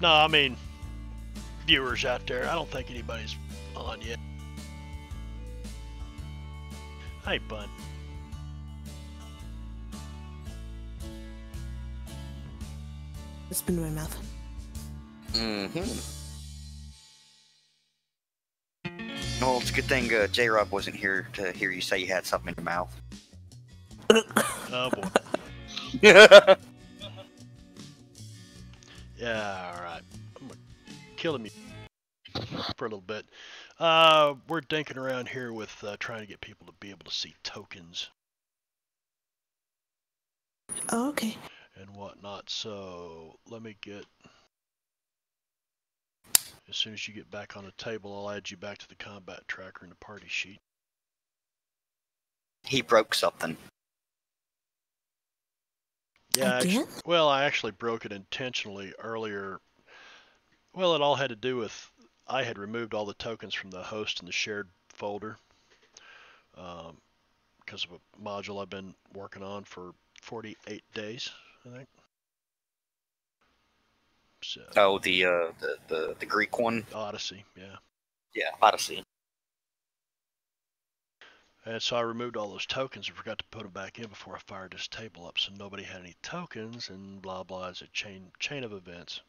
No, I mean, viewers out there, I don't think anybody's on yet. Hey, bud. It's been in my mouth. Mm-hmm. Well, it's a good thing J-Rob wasn't here to hear you say you had something in your mouth. Oh, boy. Yeah, alright. I'm killing me for a little bit. We're dinking around here with trying to get people to be able to see tokens. Oh, okay. And whatnot. So let me get. As soon as you get back on the table, I'll add you back to the combat tracker in the party sheet. He broke something. Yeah. I actually broke it intentionally earlier. Well, it all had to do with. I had removed all the tokens from the host and the shared folder because of a module I've been working on for 48 days, I think. So, oh, the Greek one? Odyssey, yeah. Yeah, Odyssey. And so I removed all those tokens and forgot to put them back in before I fired this table up, so nobody had any tokens, and blah, blah, it's a chain of events.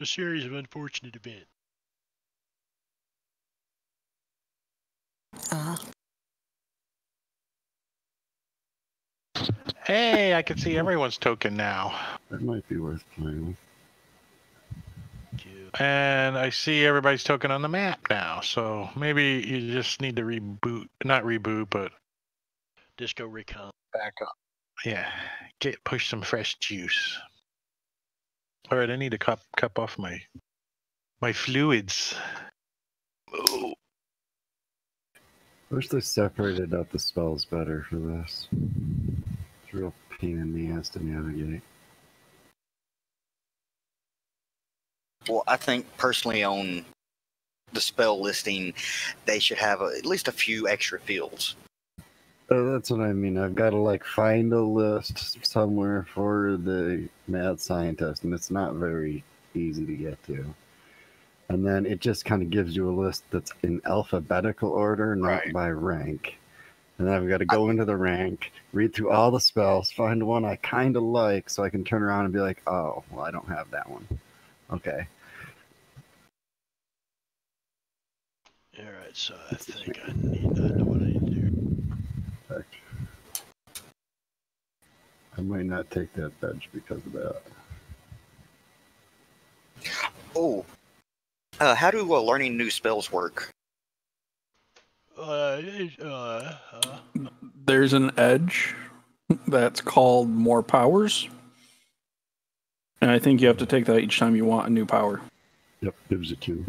A series of unfortunate events. Hey, I can see everyone's token now. That might be worth playing with. And I see everybody's token on the map now, so maybe you just need to reboot. Not reboot, but... Disco Recon. Back up. Yeah, push some fresh juice. All right, I need to cup off my fluids. Oh. I wish they separated out the spells better for this. It's a real pain in the ass to navigate. Well, I think personally on the spell listing, they should have at least a few extra fields. Oh, that's what I mean. I've got to like find a list somewhere for the mad scientist, and it's not very easy to get to. And then it just kind of gives you a list that's in alphabetical order, not right by rank. And then I've got to go into the rank, read through all the spells, find one I kind of like, so I can turn around and be like, oh, well, I don't have that one. Okay. All right, so I think I know what I need to do. I might not take that bench because of that. Oh, how do learning new spells work? There's an edge that's called more powers, and I think you have to take that each time you want a new power. Yep, gives it two.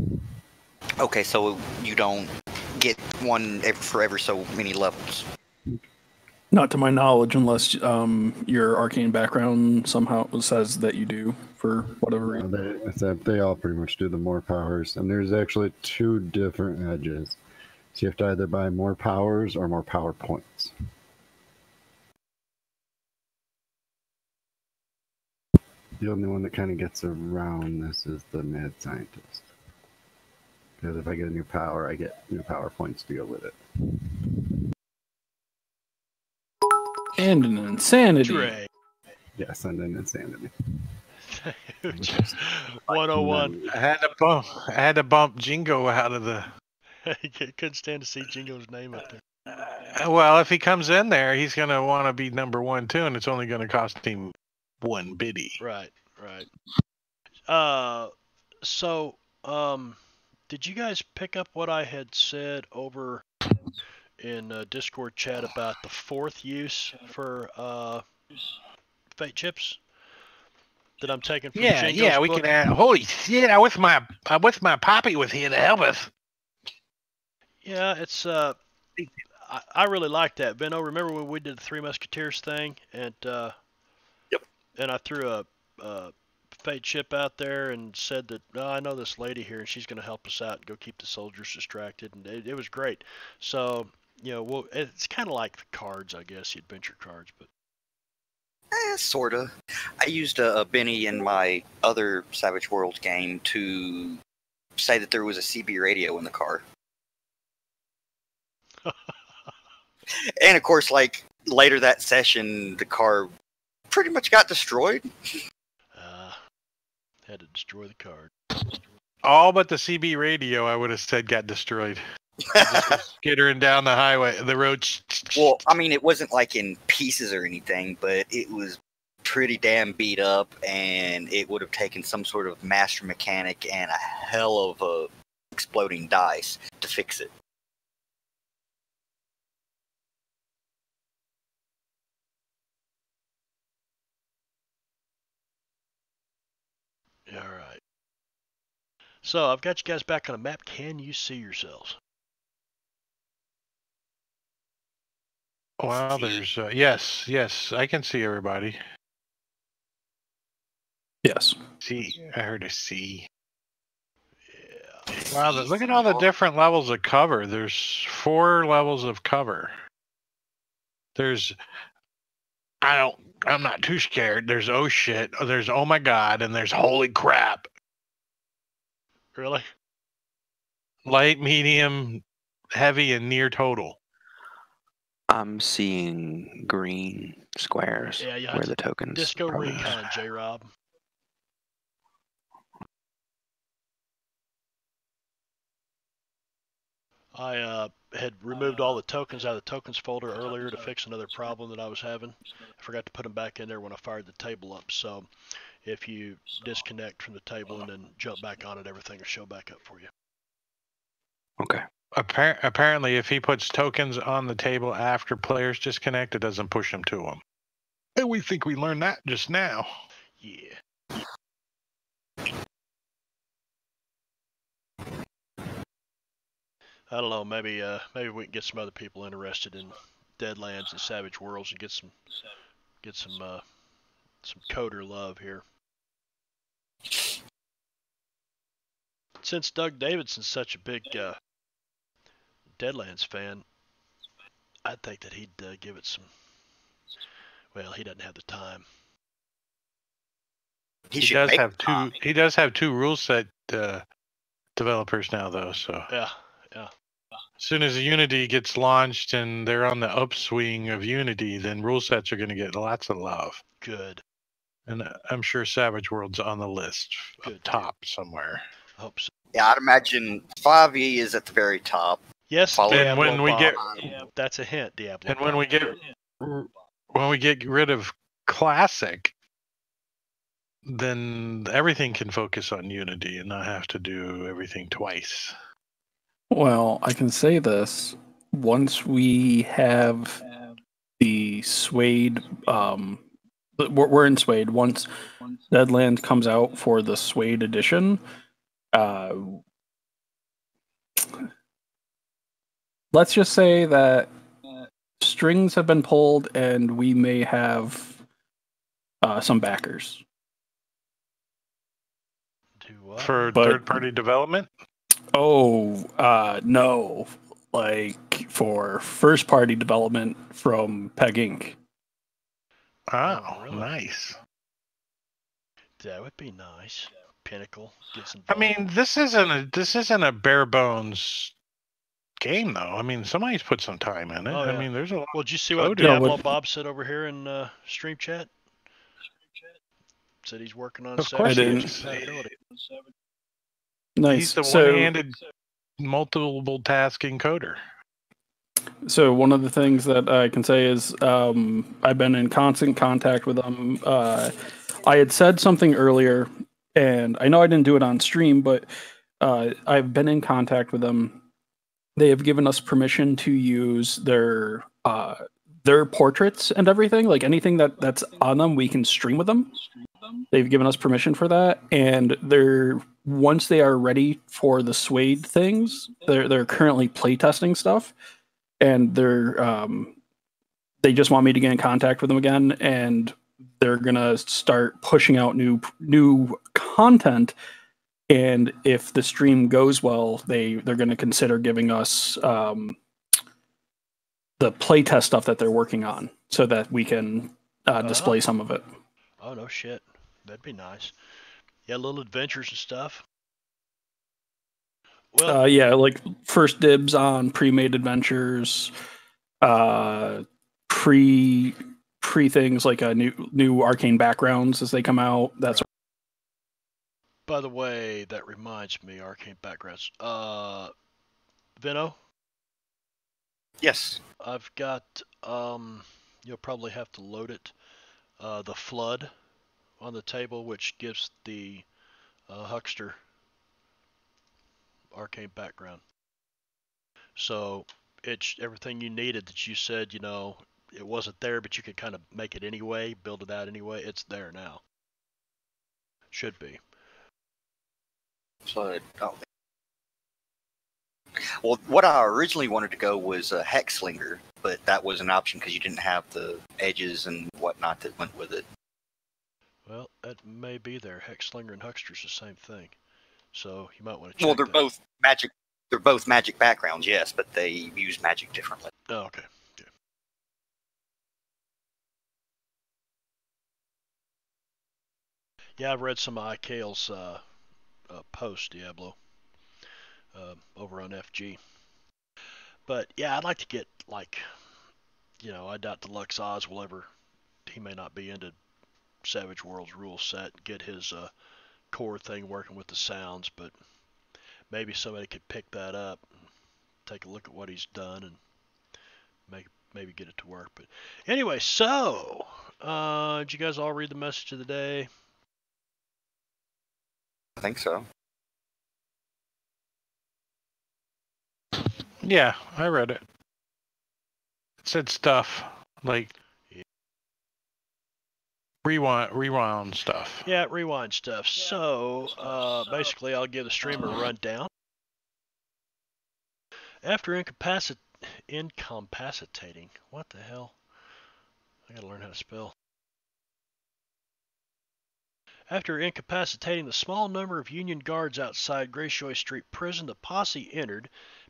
Okay, so you don't get one for every so many levels. Not to my knowledge, unless your arcane background somehow says that you do, for whatever reason. They all pretty much do the more powers, and there's actually two different edges. So you have to either buy more powers or more power points. The only one that kind of gets around this is the mad scientist. Because if I get a new power, I get new power points to go with it. And an insanity. Dre. Yes, and an insanity. 101. I had to bump Jingo out of the. I couldn't stand to see Jingo's name up there. Well, if he comes in there, he's gonna want to be number one too, and it's only gonna cost him one biddy. Right, right. Did you guys pick up what I had said over in Discord chat about the fourth use for fate chips that I'm taking from Jingo's book? We can add. Holy shit! I wish my poppy was here to help us. Yeah, it's I really like that, Benno. Remember when we did the Three Musketeers thing, and I threw a fate chip out there and said that, oh, I know this lady here, and she's going to help us out and go keep the soldiers distracted, and it was great. So. You know, well, it's kind of like the cards, I guess, the adventure cards, but Sorta. I used a Benny in my other Savage Worlds game to say that there was a CB radio in the car. And of course, like, later that session, the car pretty much got destroyed. Had to destroy the car. All but the CB radio, I would have said, got destroyed. Just skittering down the highway, the road. Well, I mean, it wasn't like in pieces or anything, but it was pretty damn beat up, and it would have taken some sort of master mechanic and a hell of a exploding dice to fix it. All right. So I've got you guys back on a map. Can you see yourselves? Wow, there's yes, I can see everybody. Yes. See, I heard a C. Yeah. Wow, look at all the different levels of cover. There's 4 levels of cover. There's I'm not too scared. There's oh shit, there's oh my god, and there's holy crap. Really? Light, medium, heavy, and near total. I'm seeing green squares where the tokens. Disco Recon, J-Rob. I had removed all the tokens out of the tokens folder earlier to fix another problem that I was having. I forgot to put them back in there when I fired the table up. So if you disconnect from the table and then jump back on it, everything will show back up for you. Okay. Apparently, if he puts tokens on the table after players disconnect, it doesn't push them to him. And we think we learned that just now. Yeah. I don't know, maybe we can get some other people interested in Deadlands and Savage Worlds and get some coder love here. Since Doug Davidson's such a big Deadlands fan, I think that he'd give it some. Well, he doesn't have the time. He does have two. Time. He does have 2 rule set developers now, though. So yeah. Yeah. As soon as Unity gets launched and they're on the upswing of Unity, then rule sets are going to get lots of love. Good. And I'm sure Savage World's on the list up top somewhere. I hope so. Yeah, I'd imagine 5e is at the very top. Yes, and when we get that's a hint, Diablo. And when we get rid of Classic, then everything can focus on Unity and not have to do everything twice. Well, I can say this. Once we have the Suede, we're in Suede. Once Deadlands comes out for the Suede edition, let's just say that strings have been pulled and we may have some backers. For third-party development? Oh, no. Like, for first-party development from Peg Inc. Oh, really? Nice. That would be nice. Pinnacle. I mean, this isn't a bare-bones game, though. I mean, somebody's put some time in it. Oh, yeah. I mean, there's a lot. Well, did you see what Bob said over here in stream chat? Said he's working on Savage. Nice. He's the one-handed, multiple task encoder. So one of the things that I can say is I've been in constant contact with them. I had said something earlier, and I know I didn't do it on stream, but I've been in contact with them. They have given us permission to use their portraits and everything, like anything that's on them, we can stream with them. They've given us permission for that, and once they are ready for the Suede things, they're currently playtesting stuff, and they just want me to get in contact with them again, and they're gonna start pushing out new content. And if the stream goes well, they're gonna consider giving us the playtest stuff that they're working on, so that we can display some of it. Oh, no shit. That'd be nice. Yeah, little adventures and stuff. Well, yeah, like first dibs on pre-made adventures, pre things like new arcane backgrounds as they come out. That's right. By the way, that reminds me, arcane backgrounds. Vino? Yes. I've got. You'll probably have to load it. The flood on the table, which gives the huckster arcane background. So it's everything you needed that you said, you know, it wasn't there, but you could kind of make it anyway, build it out anyway. It's there now. Should be. So, well, what I originally wanted to go was a Hexslinger, but that was an option because you didn't have the edges and whatnot that went with it. Well, that may be there. Hexslinger and Huckster's the same thing, so you might want to check. Well, they're both magic. They're both magic backgrounds, yes, but they use magic differently. Oh, okay. Yeah. Yeah, I've read some of Ikale's post Diablo. Over on FG. But yeah, I'd like to get, like, you know, I doubt Deluxe Oz will ever, he may not be into Savage Worlds rule set, get his core thing working with the sounds, but maybe somebody could pick that up and take a look at what he's done and maybe get it to work. But anyway, so did you guys all read the message of the day? I think so. Yeah, I read it. It said stuff like rewind stuff. Yeah, rewind stuff. Yeah. So, basically, I'll give the streamer a rundown. After incapacitating, what the hell? I gotta learn how to spell. After incapacitating the small number of Union guards outside Grace Joy Street Prison, the posse entered,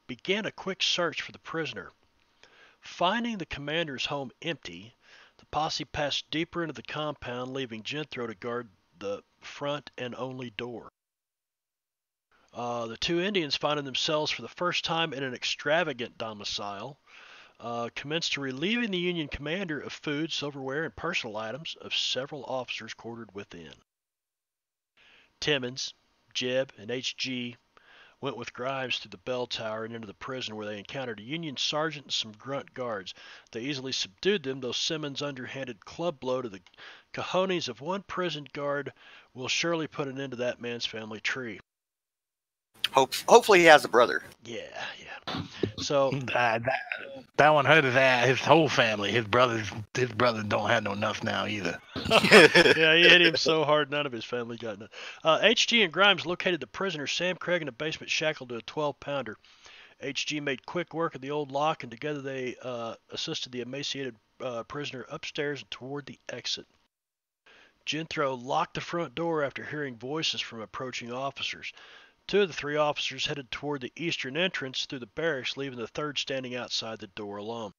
began a quick search for the prisoner. Finding the commander's home empty, the posse passed deeper into the compound, leaving Jenthro to guard the front and only door. The two Indians, finding themselves for the first time in an extravagant domicile, commenced to relieving the Union commander of food, silverware, and personal items of several officers quartered within. Timmons, Jeb, and H.G. went with Grimes through the bell tower and into the prison, where they encountered a Union sergeant and some grunt guards. They easily subdued them, though Simmons' underhanded club blow to the cojones of one prison guard will surely put an end to that man's family tree. Hopefully he has a brother. Yeah, yeah. So that one heard of that. His whole family, his brothers don't have no enough now either. Yeah, he hit him so hard, none of his family got none. HG and Grimes located the prisoner Sam Craig in a basement, shackled to a 12-pounder. HG made quick work of the old lock, and together they assisted the emaciated prisoner upstairs and toward the exit. Jenthro locked the front door after hearing voices from approaching officers. Two of the three officers headed toward the eastern entrance through the barracks, leaving the third standing outside the door alone.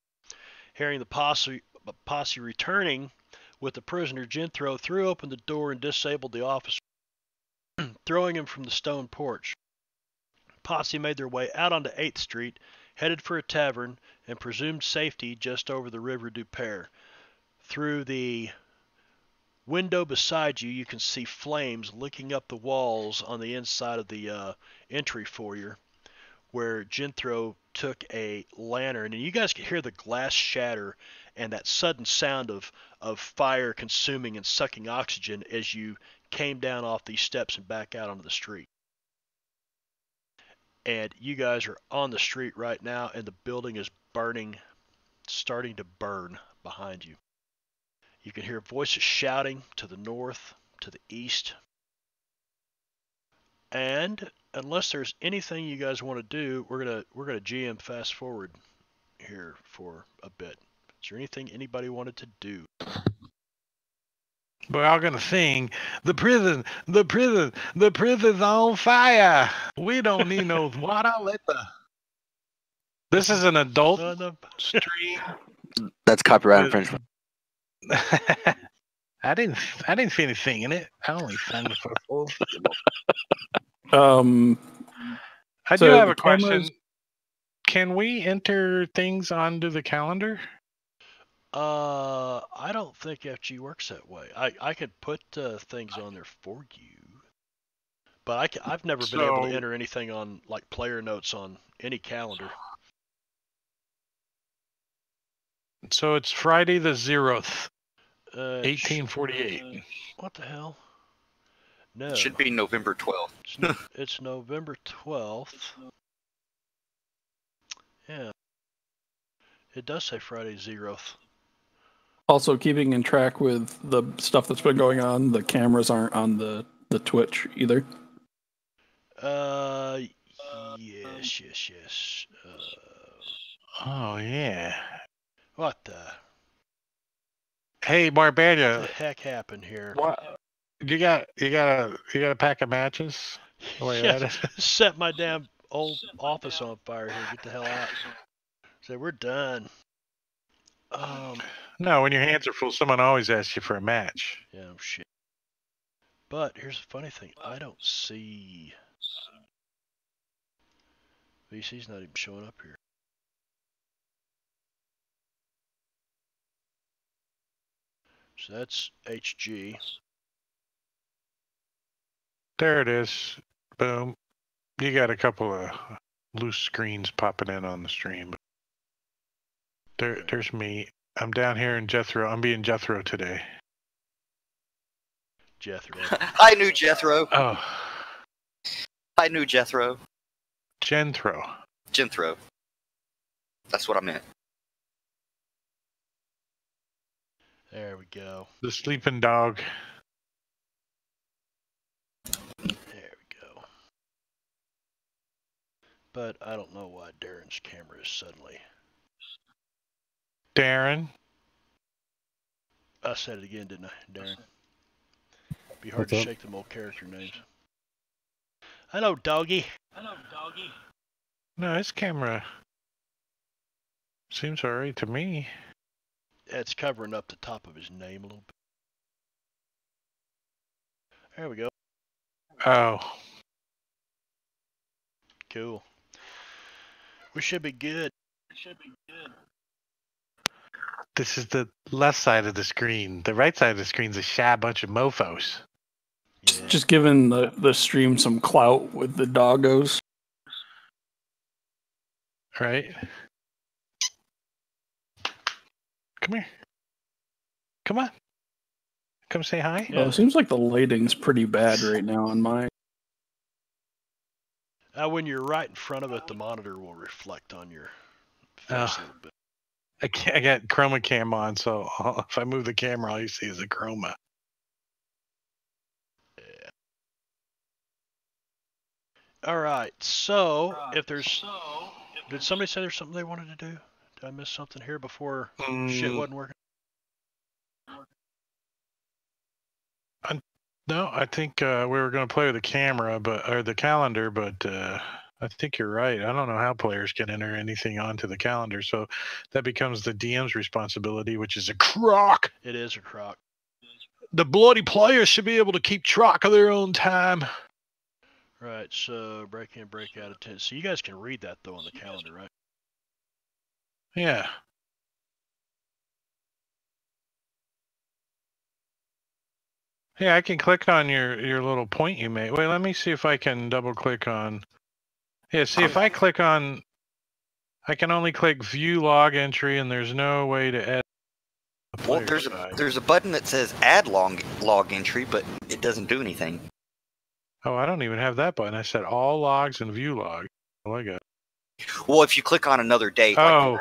Hearing the posse returning with the prisoner, Jenthro threw open the door and disabled the officer, throwing him from the stone porch. Posse made their way out onto 8th Street, headed for a tavern, and presumed safety just over the River Du Pere. Through the window beside you, you can see flames licking up the walls on the inside of the entry foyer, where Jenthro took a lantern, and you guys could hear the glass shatter and that sudden sound of fire consuming and sucking oxygen as you came down off these steps and back out onto the street. And you guys are on the street right now, and the building is burning, starting to burn behind you. You can hear voices shouting to the north, to the east. And unless there's anything you guys want to do, we're gonna GM fast forward here for a bit. Is there anything anybody wanted to do? We're all gonna sing the prison's on fire. We don't need no water. This is an adult stream. That's copyright infringement. I didn't see anything in it. I only signed the first four. I do have a question. Can we enter things onto the calendar? I don't think FG works that way. I could put things on there for you, but I've never been able to enter anything on like player notes on any calendar. So it's Friday the 0th, 1848. What the hell? No. It should be November 12th. It's November 12th. Yeah. It does say Friday 0th. Also, keeping in track with the stuff that's been going on, the cameras aren't on the Twitch either. Yes. Oh, yeah. What the? Hey, Marbanya. What the heck happened here? What? You got a pack of matches? Yeah, set my damn old office on fire here. Get the hell out. Say we're done. No, when your hands are full, someone always asks you for a match. Yeah, shit. But here's the funny thing: I don't see VC's not even showing up here. So that's HG. There it is. Boom. You got a couple of loose screens popping in on the stream. There's me. I'm down here in Jethro. I'm being Jethro today. Jethro. I knew Jethro. Oh. I knew Jethro. Jenthro. Jenthro. That's what I meant. There we go. The sleeping dog. There we go. But I don't know why Darren's camera is suddenly. Darren. I said it again, didn't I, Darren? It'd be hard to shake them old character names. Hello, doggy. Hello, doggy. No, his camera seems alright to me. It's covering up the top of his name a little bit. There we go. Oh. Cool. We should be good. We should be good. This is the left side of the screen. The right side of the screen's a shy bunch of mofos. Yeah. Just giving the stream some clout with the doggos. Right. Come here. Come on. Come say hi. Yeah. Oh, it seems like the lighting's pretty bad right now on mine. When you're right in front of it, the monitor will reflect on your face a little bit. I got chroma cam on, so if I move the camera, all you see is a chroma. Yeah. All right. So, did somebody say there's something they wanted to do? Did I miss something here before shit wasn't working? No, I think we were going to play with the camera, or the calendar, but I think you're right. I don't know how players can enter anything onto the calendar, so that becomes the DM's responsibility, which is a crock. It is a crock. The bloody players should be able to keep track of their own time. Right, so break in, break out of 10. So you guys can read that, though, on the calendar, right? Yeah. Yeah, I can click on your little point you made. Wait, let me see if I can double click on. Yeah, see if I click on. I can only click view log entry, and there's no way to add. Well, there's a button that says add log entry, but it doesn't do anything. Oh, I don't even have that button. I said all logs and view log. Oh, I got. Well, if you click on another date, like,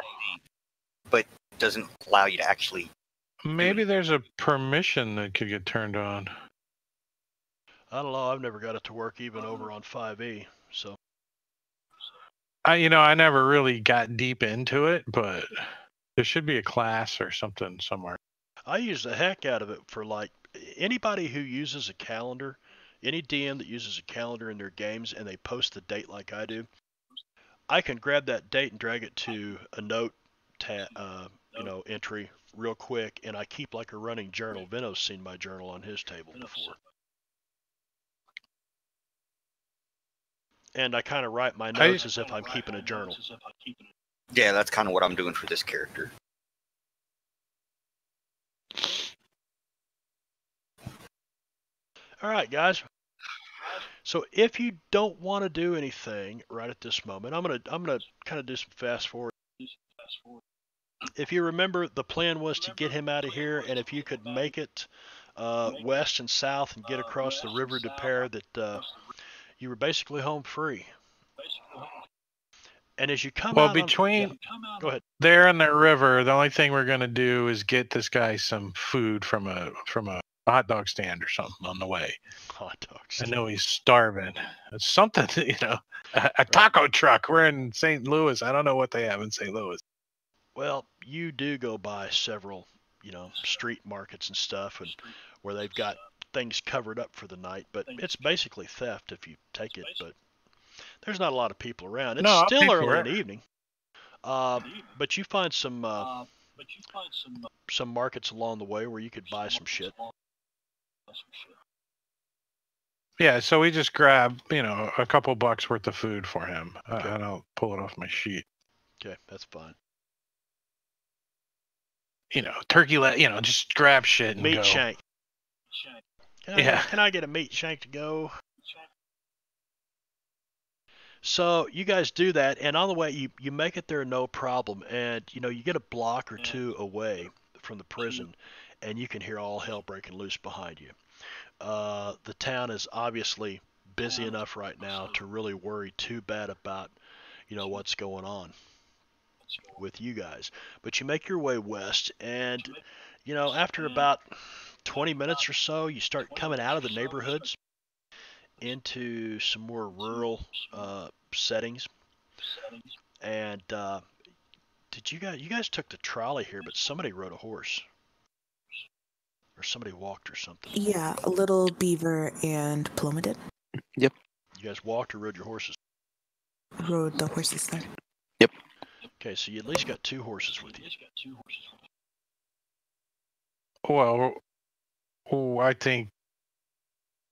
but it doesn't allow you to actually. Maybe there's a permission that could get turned on. I don't know. I've never got it to work even over on 5e. So, I never really got deep into it, but there should be a class or something somewhere. I use the heck out of it for like anybody who uses a calendar, any DM that uses a calendar in their games and they post the date like I do. I can grab that date and drag it to a note entry real quick, and I keep like a running journal. Veno's seen my journal on his table before. And I kind of write my notes as if I'm keeping a journal. Yeah, that's kind of what I'm doing for this character. All right, guys. So if you don't want to do anything right at this moment, I'm gonna kind of do some fast forward. If you remember, the plan was to get him out of here, and if you could make it west and south and get across the river to Pear, that you were basically home free. And as you come out... Well, between there and the river, the only thing we're going to do is get this guy some food from a hot dog stand or something on the way. Hot dogs. I know he's starving. It's something, you know, a taco truck. We're in St. Louis. I don't know what they have in St. Louis. Well, you do go by several, you know, street markets and stuff, and where they've got things covered up for the night, but it's basically theft if you take it, but there's not a lot of people around. It's still early in the evening, but you find some markets along the way where you could buy some shit. Yeah, so we just grab, you know, a couple bucks worth of food for him. Okay. And I'll pull it off my sheet. Okay, that's fine. You know, turkey leg, you know, just grab shit and meat go. Shank. Can I get a meat shank to go? So you guys do that, and on the way, you make it there no problem, and, you know, you get a block or two away from the prison, and you can hear all hell breaking loose behind you. The town is obviously busy enough right now to really worry too bad about, you know, what's going on with you guys. But you make your way west, and, you know, after about 20 minutes or so, you start coming out of the neighborhoods into some more rural settings. And did you guys took the trolley here, but somebody rode a horse, or somebody walked or something? Yeah, Little Beaver and Paloma did. Yep. You guys walked or rode your horses? Rode the horses there. Yep. Okay, so you at least got two horses with you. Well, I think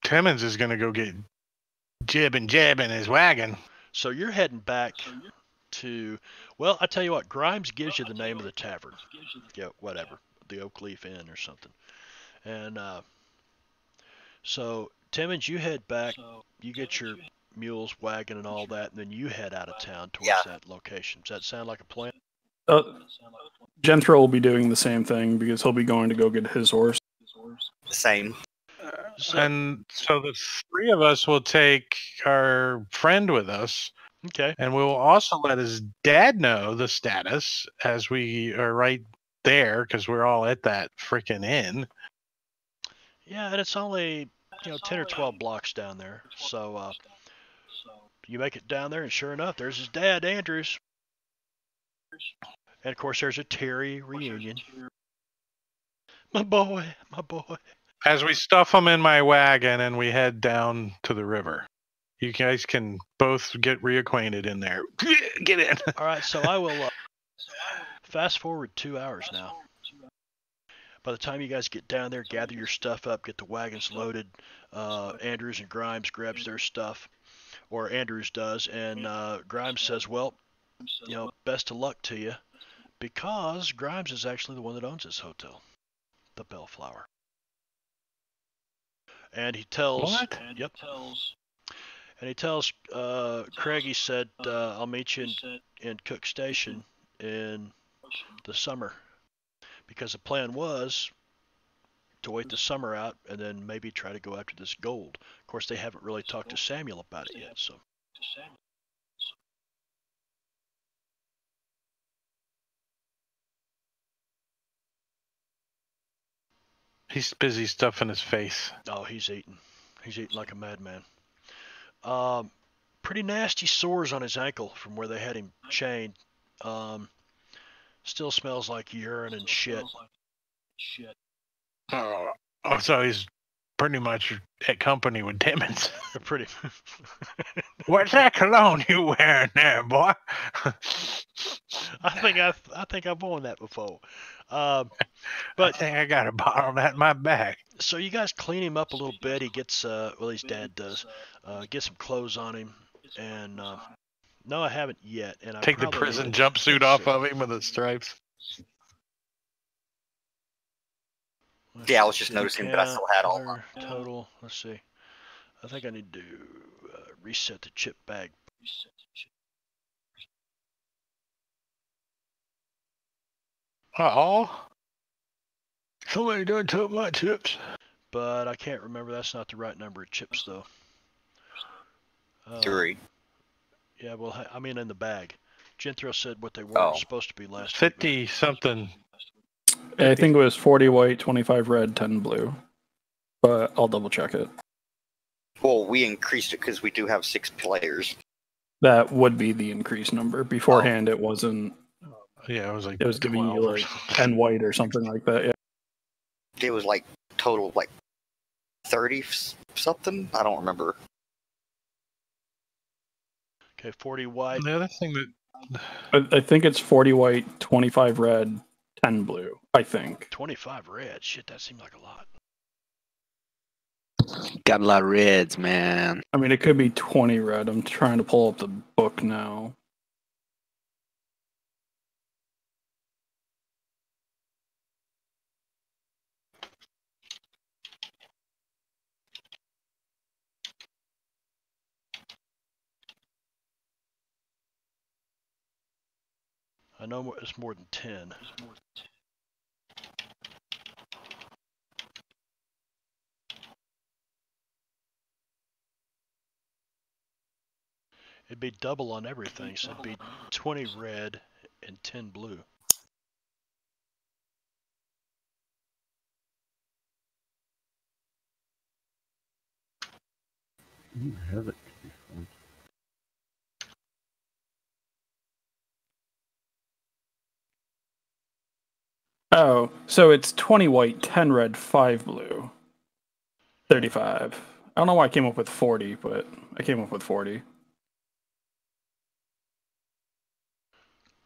Timmons is going to go get Jib in his wagon. So you're heading back to, well, I tell you what, Grimes gives you the name of the tavern. Yeah, whatever. The Oakleaf Inn or something. And so, Timmons, you head back, you get your mules, wagon, and all that, and then you head out of town towards that location. Does that sound like a plan? Jenthro will be doing the same thing, because he'll be going to go get his horse. The same. And so the three of us will take our friend with us. Okay. And we will also let his dad know the status as we are right there, because we're all at that freaking inn. Yeah, and it's only, you know, 10 or 12 blocks down there. So you make it down there, and sure enough, there's his dad, Andrews. And, of course, there's a Terry reunion. My boy, my boy. As we stuff him in my wagon and we head down to the river, you guys can both get reacquainted in there. Get in. All right, so I will fast forward 2 hours now. By the time you guys get down there, gather your stuff up, get the wagons loaded, Andrews and Grimes grabs their stuff, or Andrews does, and Grimes says, well, you know, best of luck to you, because Grimes is actually the one that owns this hotel, the Bellflower. And he tells, what? Yep. And he tells Craig, he said, I'll meet you in Cook Station in the summer, because the plan was to wait the summer out and then maybe try to go after this gold. Of course, they haven't really talked to Samuel about it yet, so. He's busy stuffing his face. Oh, he's eating. He's eating like a madman. Pretty nasty sores on his ankle from where they had him chained. Still smells like urine and shit. Oh, so he's pretty much at company with Timmons. Pretty. What's that cologne you wearing there, boy? I I think I've worn that before. But I think I got a bottle of that in my bag. So you guys clean him up a little bit. He gets, well, his dad does, get some clothes on him. And no, I haven't yet. And I take the prison jumpsuit off of him with the stripes. Yeah, I was just noticing that I still had all mine. Total. Let's see. I think I need to reset the chip bag. Uh-oh. Somebody doing took my chips. But I can't remember. That's not the right number of chips, though. 3. Yeah, well, I mean in the bag. Jenthro said what they were supposed to be last 50 something. 50. I think it was 40 white, 25 red, 10 blue. But I'll double check it. Well, we increased it because we do have 6 players. That would be the increased number. Beforehand, it wasn't. Yeah, it was like. It was giving you like 10 white or something like that. Yeah. It was like total like 30 something. I don't remember. Okay, 40 white. The other thing that I think it's 40 white, 25 red, 10 blue. I think 25 red. Shit, that seemed like a lot. Got a lot of reds, man. I mean, it could be 20 red. I'm trying to pull up the book now. I know it's more than 10. It'd be double on everything, so it'd be 20 red and 10 blue. You have it. Oh, so it's 20 white, 10 red, 5 blue, 35. I don't know why I came up with 40, but I came up with 40.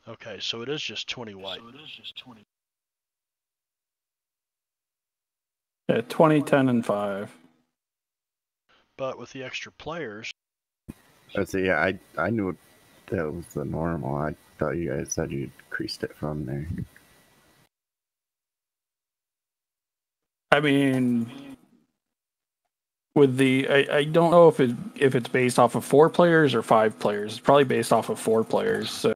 Okay, so it is just 20 white. So it is just 20. Yeah, 20, 10, and 5. But with the extra players. So yeah, I knew that was the normal. I thought you guys said you increased it from there. I mean, with the I don't know if it's based off of 4 players or 5 players. It's probably based off of 4 players. So.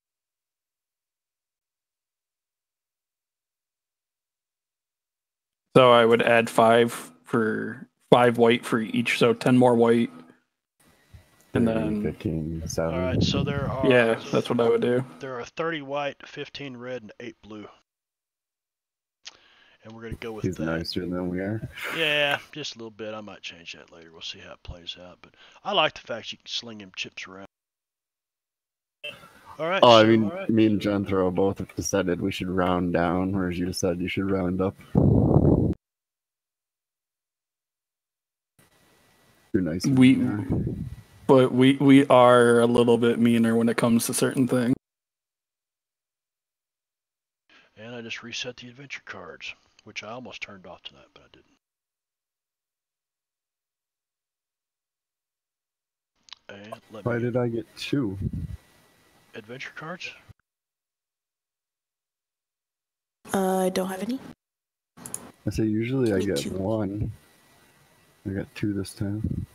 So I would add 5 white for each, so 10 more white, and then 15. All right, so there are that's what I would do. There are 30 white, 15 red, and 8 blue. And we're going to go with that. He's nicer than we are. Yeah, just a little bit. I might change that later. We'll see how it plays out. But I like the fact you can sling him chips around. All right. Oh, I mean, right. Me and Jenthro both have decided we should round down, whereas you decided you should round up. You're nice. But we are a little bit meaner when it comes to certain things. And I just reset the adventure cards, which I almost turned off tonight, but I didn't. And let Why did I get 2? Adventure cards? I don't have any. I say usually I get 1. I got 2 this time.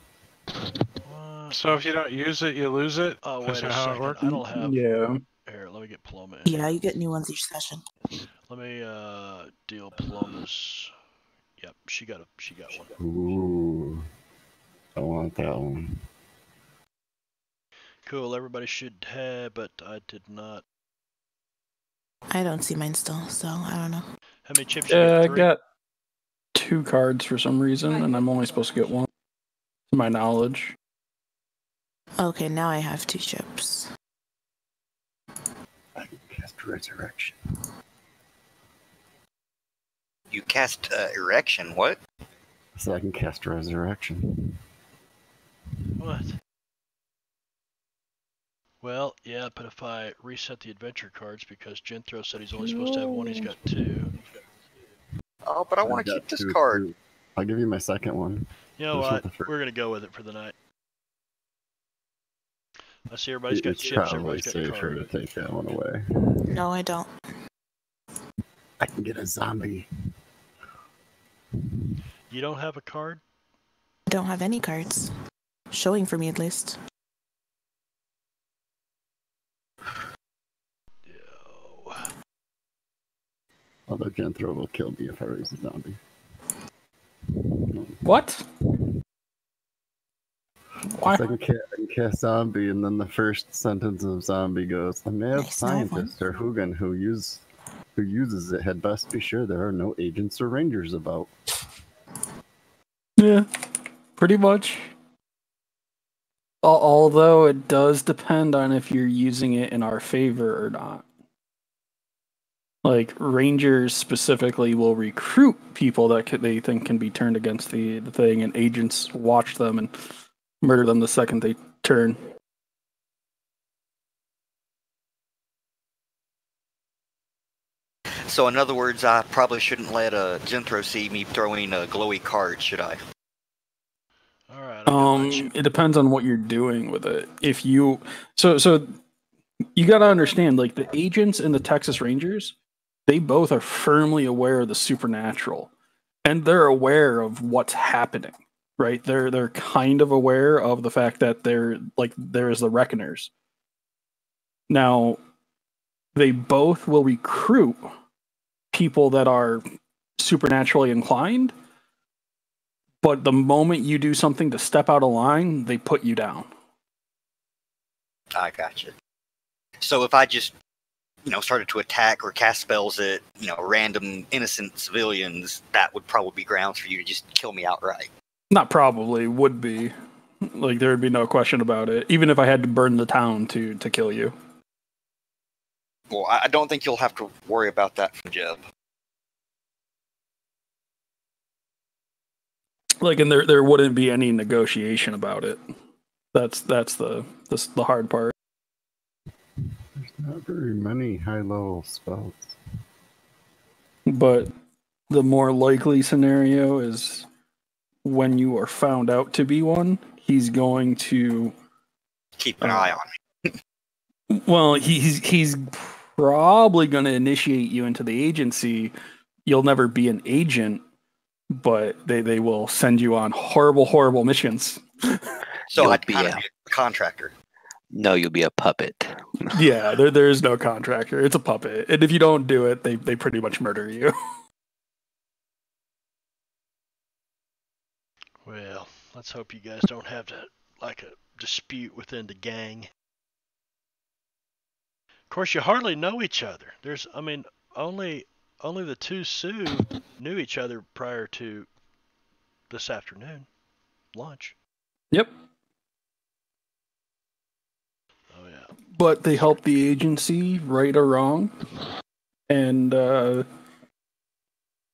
So if you don't use it, you lose it? Oh, wait a second. I don't have... Yeah. Here, let me get Paloma in. Yeah, you get new ones each session. Let me deal Paloma's... Yep, she got one. Ooh. I want that one. Cool, everybody should have, but I did not. I don't see mine still, so I don't know. How many chips you got? I got 2 cards for some reason, and I'm only supposed to get 1, to my knowledge. Okay, now I have 2 chips. I can cast Resurrection. You cast Erection, what? So I can cast Resurrection. What? Well, yeah, but if I reset the adventure cards, because Jenthro said he's only supposed to have one, he's got two. Oh, but I want to keep this card. I'll give you my second one. You know what? We're going to go with it for the night. I see everybody's got chips. Everybody's got cards. It's probably safer to take that one away. No, I don't. I can get a zombie. You don't have a card? I don't have any cards. Showing for me, at least. Yo. Although Jenthro will kill me if I raise a zombie. What? Why? I can cast zombie, and then the first sentence of zombie goes, the mad scientist or Hoogan who uses it had best be sure there are no agents or rangers about. Yeah, pretty much. Although it does depend on if you're using it in our favor or not. Like, rangers specifically will recruit people that they think can be turned against the thing, and agents watch them and murder them the second they turn. So in other words, I probably shouldn't let Jenthro see me throwing a glowy card, should I? All right. It depends on what you're doing with it. If you so you got to understand, like, the agents and the Texas Rangers, they both are firmly aware of the supernatural, and they're aware of what's happening. Right? They're kind of aware of the fact that they're like there is the Reckoners. Now, they both will recruit people that are supernaturally inclined, but the moment you do something to step out of line, they put you down. I gotcha. So if I just, you know, started to attack or cast spells at, you know, random innocent civilians, that would probably be grounds for you to just kill me outright. Not probably, would be. Like, there would be no question about it, even if I had to burn the town to kill you. Well, I don't think you'll have to worry about that from Jeb. Like, and there wouldn't be any negotiation about it. That's the hard part. There's not very many high-level spells. But the more likely scenario is, when you are found out to be one, he's going to keep an eye on me. Well, he's probably going to initiate you into the agency. You'll never be an agent, but they will send you on horrible, horrible missions. So I'd be a contractor. No, you'll be a puppet. Yeah, there is no contractor. It's a puppet, and if you don't do it, they pretty much murder you. Well, let's hope you guys don't have to, like, a dispute within the gang. Of course, you hardly know each other. There's, I mean, only the two Sioux knew each other prior to this afternoon lunch. Yep. Oh yeah. But they helped the agency, right or wrong, and there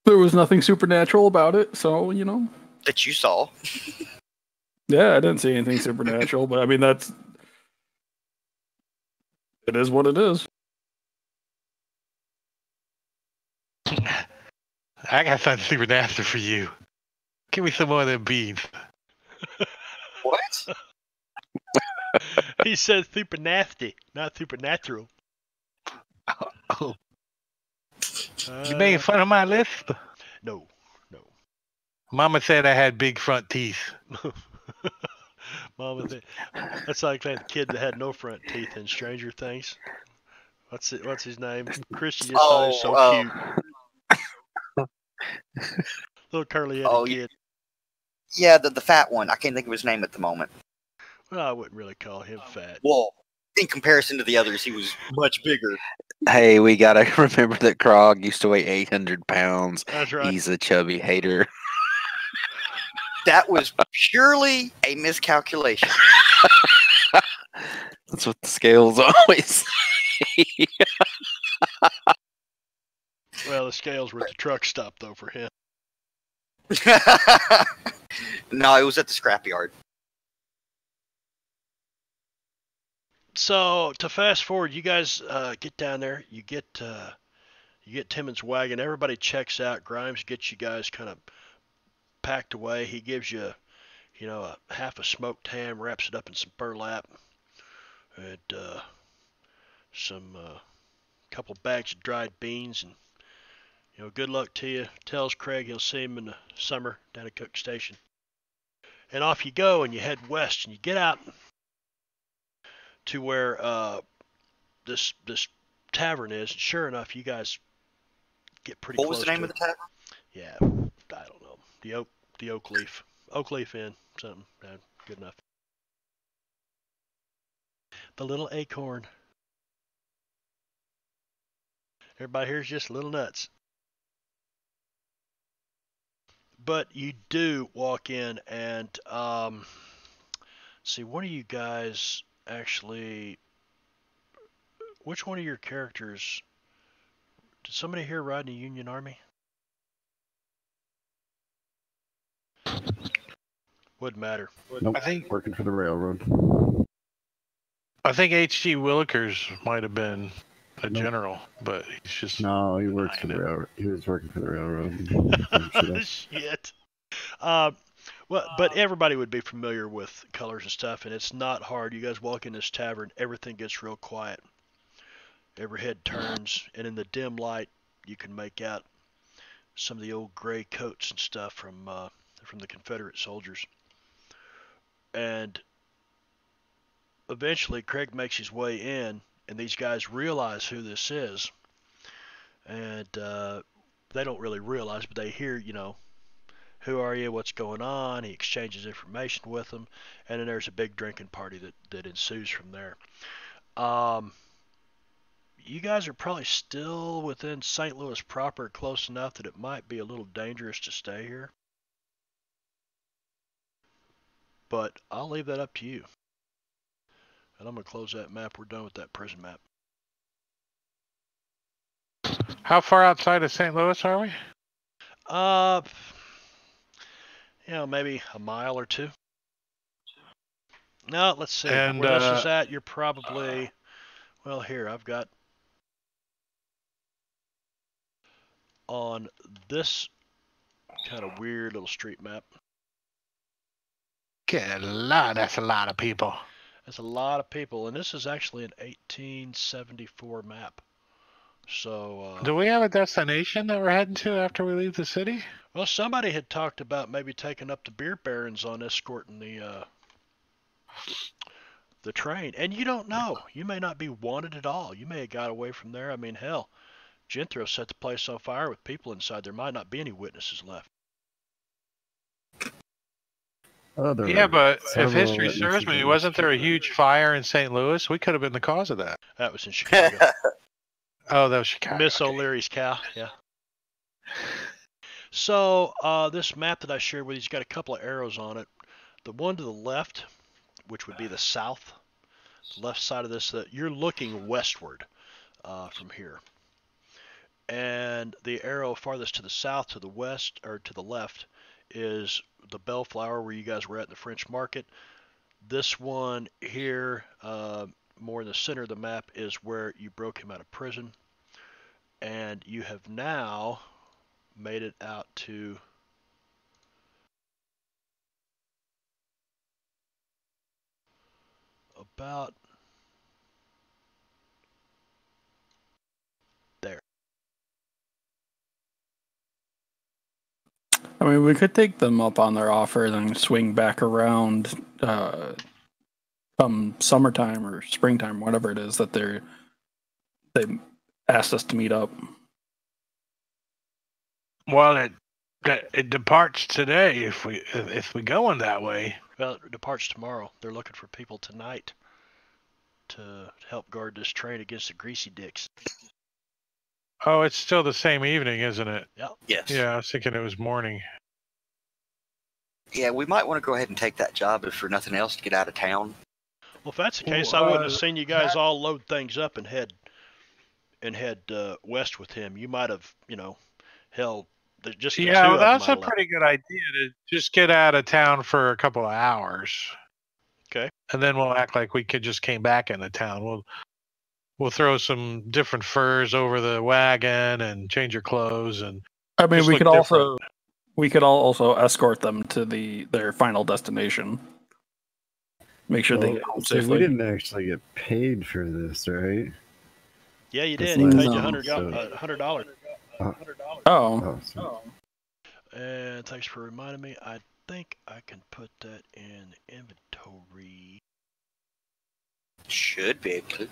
was nothing supernatural about it. So, you know. That you saw. Yeah, I didn't see anything supernatural, but I mean, that's... It is what it is. I got something supernatural for you. Give me some more of them beans. What? He said super nasty, not supernatural. Oh. You making fun of my list? No. Mama said I had big front teeth. Mama said, that's like that kid that had no front teeth in Stranger Things. What's his name? Christian just thought he was so cute. Little curly-headed kid. Yeah, the fat one. I can't think of his name at the moment. Well, I wouldn't really call him fat. Well, in comparison to the others, he was much bigger. Hey, we gotta remember that Krog used to weigh 800 pounds. That's right. He's a chubby hater. That was purely a miscalculation. That's what the scales always say. Well, the scales were at the truck stop, though, for him. No, it was at the scrapyard. So to fast forward, you guys get down there. You get Timmons' wagon. Everybody checks out. Grimes gets you guys kind of packed away. He gives you, you know, a half a smoked ham, wraps it up in some burlap, and some couple bags of dried beans, and you know, good luck to you. Tells Craig he'll see him in the summer down at Cook Station. And off you go, and you head west, and you get out to where this tavern is. And sure enough, you guys get pretty close. What was the name of the tavern? Yeah, I don't know. The Oakleaf Inn, something. No, good enough. The Little Acorn. Everybody here's just a little nuts. But you do walk in, and see, one of you guys actually, which one of your characters, did somebody here ride in the Union Army? Wouldn't matter. Nope. I think working for the railroad. I think H.G. Willikers might have been a general, but he's just no. He works for the railroad. He was working for the railroad. Shit. Well, but everybody would be familiar with colors and stuff, and it's not hard. You guys walk in this tavern, everything gets real quiet. Every head turns, and in the dim light, you can make out some of the old gray coats and stuff from the Confederate soldiers. And eventually, Craig makes his way in. And these guys realize who this is, and they don't really realize, but they hear, you know, who are you, what's going on. He exchanges information with them, and then there's a big drinking party that ensues from there. You guys are probably still within St. Louis proper, close enough that it might be a little dangerous to stay here, but I'll leave that up to you. And I'm going to close that map. We're done with that prison map. How far outside of St. Louis are we? You know, maybe a mile or two. No, let's see. And, where this is at, you're probably... well, here, I've got... on this kind of weird little street map. Good Lord, that's a lot of people. That's a lot of people, and this is actually an 1874 map. So, do we have a destination that we're heading to after we leave the city? Well, somebody had talked about maybe taking up the beer barons on escorting the train, and you don't know. You may not be wanted at all. You may have got away from there. I mean, hell, Jenthro set the place on fire with people inside. There might not be any witnesses left. Yeah, but if history serves me, wasn't there a huge fire in St. Louis? We could have been the cause of that. That was in Chicago. Oh, that was Chicago. Miss O'Leary's cow, yeah. So this map that I shared with you has got a couple of arrows on it. The one to the left, which would be the south, the left side of this, you're looking westward from here. And the arrow farthest to the south, to the west, or to the left, is the Bellflower where you guys were at in the French Market. This one here, more in the center of the map, is where you broke him out of prison. And you have now made it out to about I mean, we could take them up on their offer and then swing back around come summertime or springtime, whatever it is that they asked us to meet up. Well, it departs today if we go in that way. Well, it departs tomorrow. They're looking for people tonight to help guard this train against the greasy dicks. Oh, it's still the same evening, isn't it? Yep. Yes. Yeah, I was thinking it was morning. Yeah, we might want to go ahead and take that job, if for nothing else, to get out of town. Well, if that's the case, I wouldn't have seen you guys all load things up and head west with him. You might have, you know, hell, just yeah. Well, that's a pretty good idea to just get out of town for a couple of hours. Okay. And then we'll act like we could just came back into town. We'll throw some different furs over the wagon and change your clothes. And I mean, we could also escort them to their final destination. Make sure they get home safely. We didn't actually get paid for this, right? Yeah, you did. You paid you $100. Thanks for reminding me. I think I can put that in inventory. Should be able to.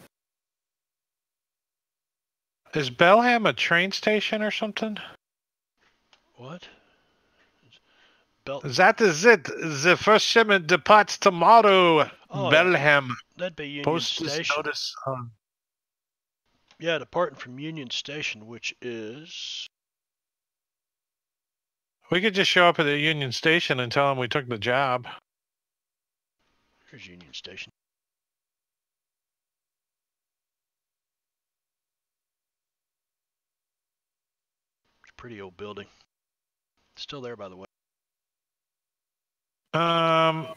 Is Belham a train station or something? What? That is it. The first shipment departs tomorrow. Oh, Belham. That'd be Union Station. Notice on... Yeah, departing from Union Station, which is... We could just show up at the Union Station and tell them we took the job. Here's Union Station. It's a pretty old building. It's still there, by the way. I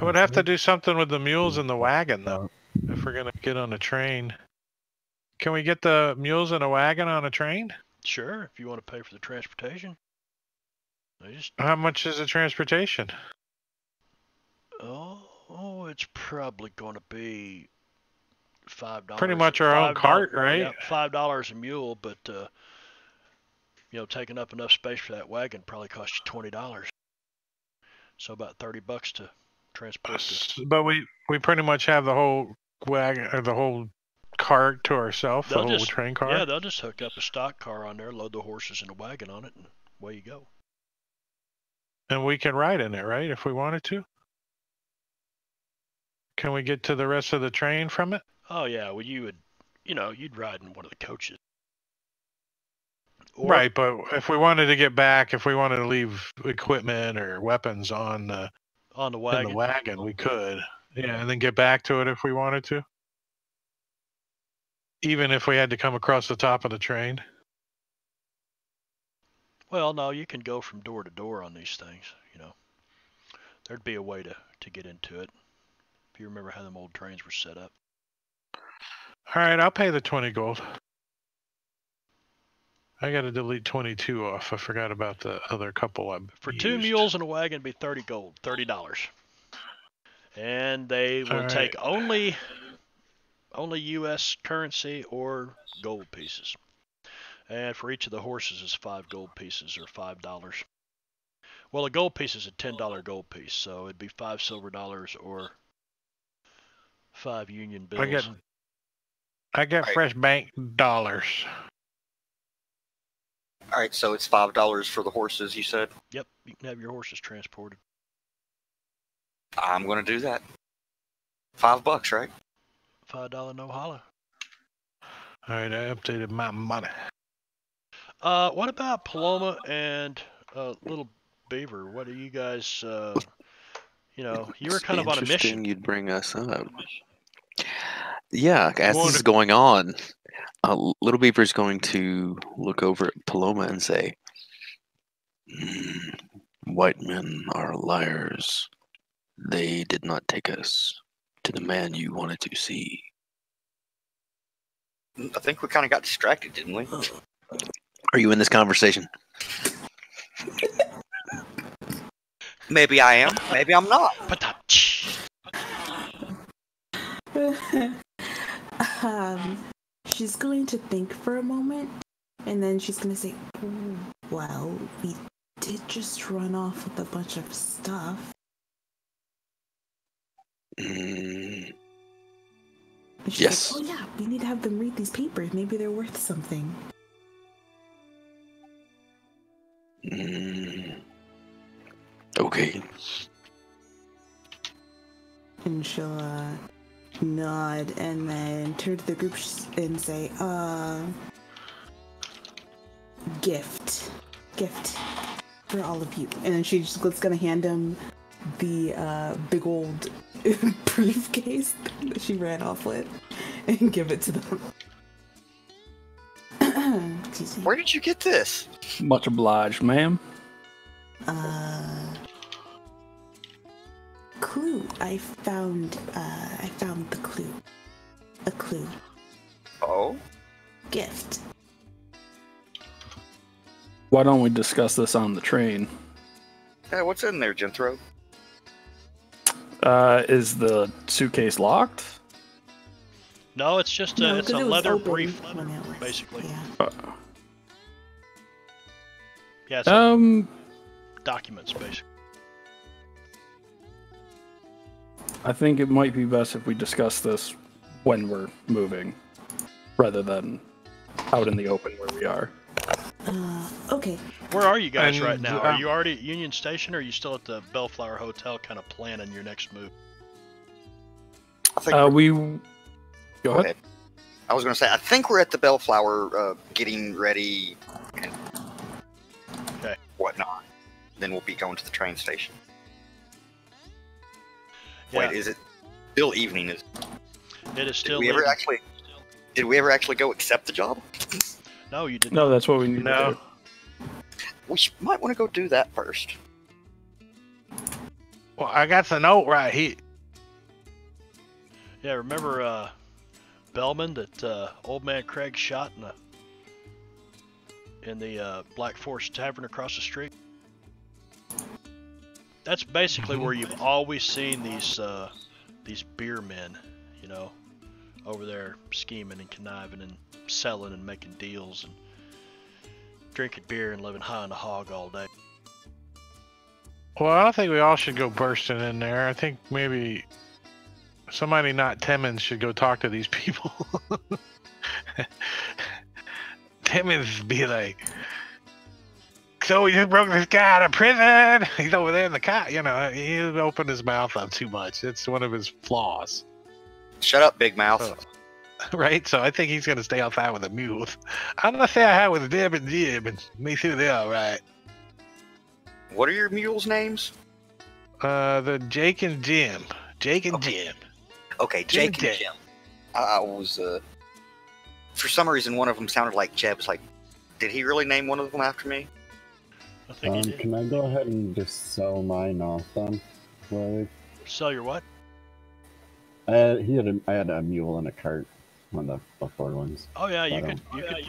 would have to do something with the mules in the wagon, though, if we're going to get on a train. Can we get the mules in a wagon on a train? Sure, if you want to pay for the transportation. How much is the transportation? Oh, it's probably going to be $5. Pretty much our own cart, right? Yeah, $5 a mule, but you know, taking up enough space for that wagon probably costs you $20. So about $30 to transport. But we pretty much have the whole wagon, or the whole cart to ourselves. The whole train car. Yeah, they'll just hook up a stock car on there, load the horses and a wagon on it, and away you go. And we can ride in it, right? If we wanted to. Can we get to the rest of the train from it? Oh yeah, well you would, you know, you'd ride in one of the coaches. Or, right, but if we wanted to get back, if we wanted to leave equipment or weapons on the wagon, we could. Yeah, and then get back to it if we wanted to. Even if we had to come across the top of the train. Well, no, you can go from door to door on these things, you know. There'd be a way to get into it. If you remember how them old trains were set up. All right, I'll pay the 20 gold. I got to delete 22 off. I forgot about the other couple. For two mules and a wagon, it'd be 30 gold, $30. And they will take only U.S. currency or gold pieces. And for each of the horses is 5 gold pieces or $5. Well, a gold piece is a $10 gold piece, so it'd be 5 silver dollars or 5 union bills. I get fresh bank dollars. All right, so it's $5 for the horses, you said? Yep, you can have your horses transported. I'm going to do that. $5, right? $5 no holla. All right, I updated my money. What about Paloma and Little Beaver? What are you guys, you know, you were kind of on a mission. You'd bring us up. Yeah, as this is going on, Little Beaver is going to look over at Paloma and say, "White men are liars. They did not take us to the man you wanted to see." I think we kind of got distracted, didn't we? Are you in this conversation? Maybe I am. Maybe I'm not. She's going to think for a moment, and then she's going to say, "Well, we did just run off with a bunch of stuff." Yes. Like, oh yeah, we need to have them read these papers. Maybe they're worth something. Okay. And she'll nod and then turn to the group and say, gift for all of you." And then she's just gonna hand him the big old briefcase that she ran off with and give it to them. Where did you get this? Much obliged, ma'am. clue. I found the clue. A clue. Oh? Gift. Why don't we discuss this on the train? Hey, what's in there, Jenthro? Is the suitcase locked? No, it's just a, no, it's a leather brief, basically. Yeah. Yeah, it's documents, basically. I think it might be best if we discuss this when we're moving, rather than out in the open where we are. Okay. Where are you guys right now? Are you already at Union Station, or are you still at the Bellflower Hotel kind of planning your next move? I think Go ahead. I was going to say, I think we're at the Bellflower getting ready and whatnot. Then we'll be going to the train station. Yeah. Wait, is it still evening? Is it? It is still evening. Did we ever actually go accept the job? No, you didn't. No, that's what we need to do. We might want to go do that first. Well, I got the note right here. Yeah, remember Bellman that old man Craig shot in the Black Forest Tavern across the street? That's basically where you've always seen these beer men, you know, over there scheming and conniving and selling and making deals and drinking beer and living high on the hog all day. Well, I don't think we all should go bursting in there. I think maybe somebody not Timmons should go talk to these people. Timmons be like, so we just broke this guy out of prison. He's over there in the car. You know, he opened his mouth up too much. It's one of his flaws. Shut up, big mouth. Right? So I think he's going to stay outside with a mule. I'm going to stay outside with Deb and Jib and make sure they're all right. What are your mules' names? The Jake and Jim. Jake and Jim. Okay, Jake and Jim. I was, for some reason, one of them sounded like Jeb. It's like, did he really name one of them after me? I think he did. Can I go ahead and just sell mine off then? Like, sell your what? I had a mule and a cart. One of the Ford ones. Oh yeah, you could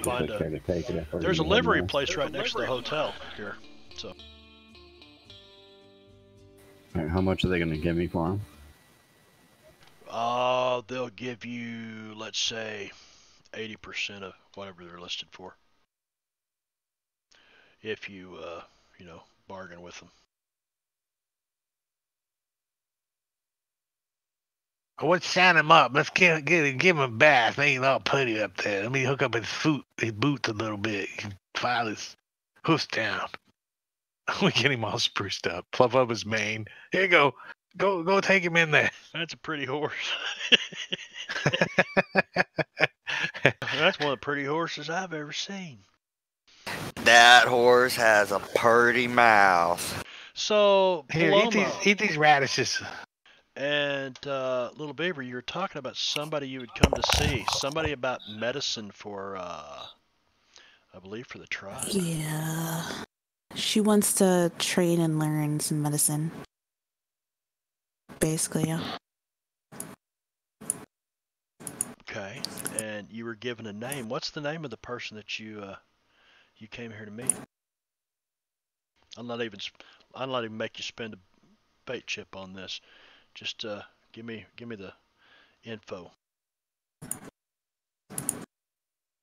find a. There's a livery place right next to the hotel here. So. All right, how much are they going to give me for them? They'll give you, let's say, 80% of whatever they're listed for. If you, you know, bargain with them. Let's sign him up. Let's give him a bath. They ain't all putty up there. Let me hook up his boots a little bit. File his hoofs down. We get him all spruced up. Fluff up his mane. Here you go. Go take him in there. That's a pretty horse. That's one of the pretty horses I've ever seen. That horse has a purty mouth. So, here, Paloma, eat these radishes. And Little Beaver, you were talking about somebody you would come to see. Somebody about medicine for, I believe, for the tribe. Yeah. She wants to train and learn some medicine. Basically, yeah. Okay. And you were given a name. What's the name of the person that you you came here to meet? I'm not even make you spend a bait chip on this. Just give me the info.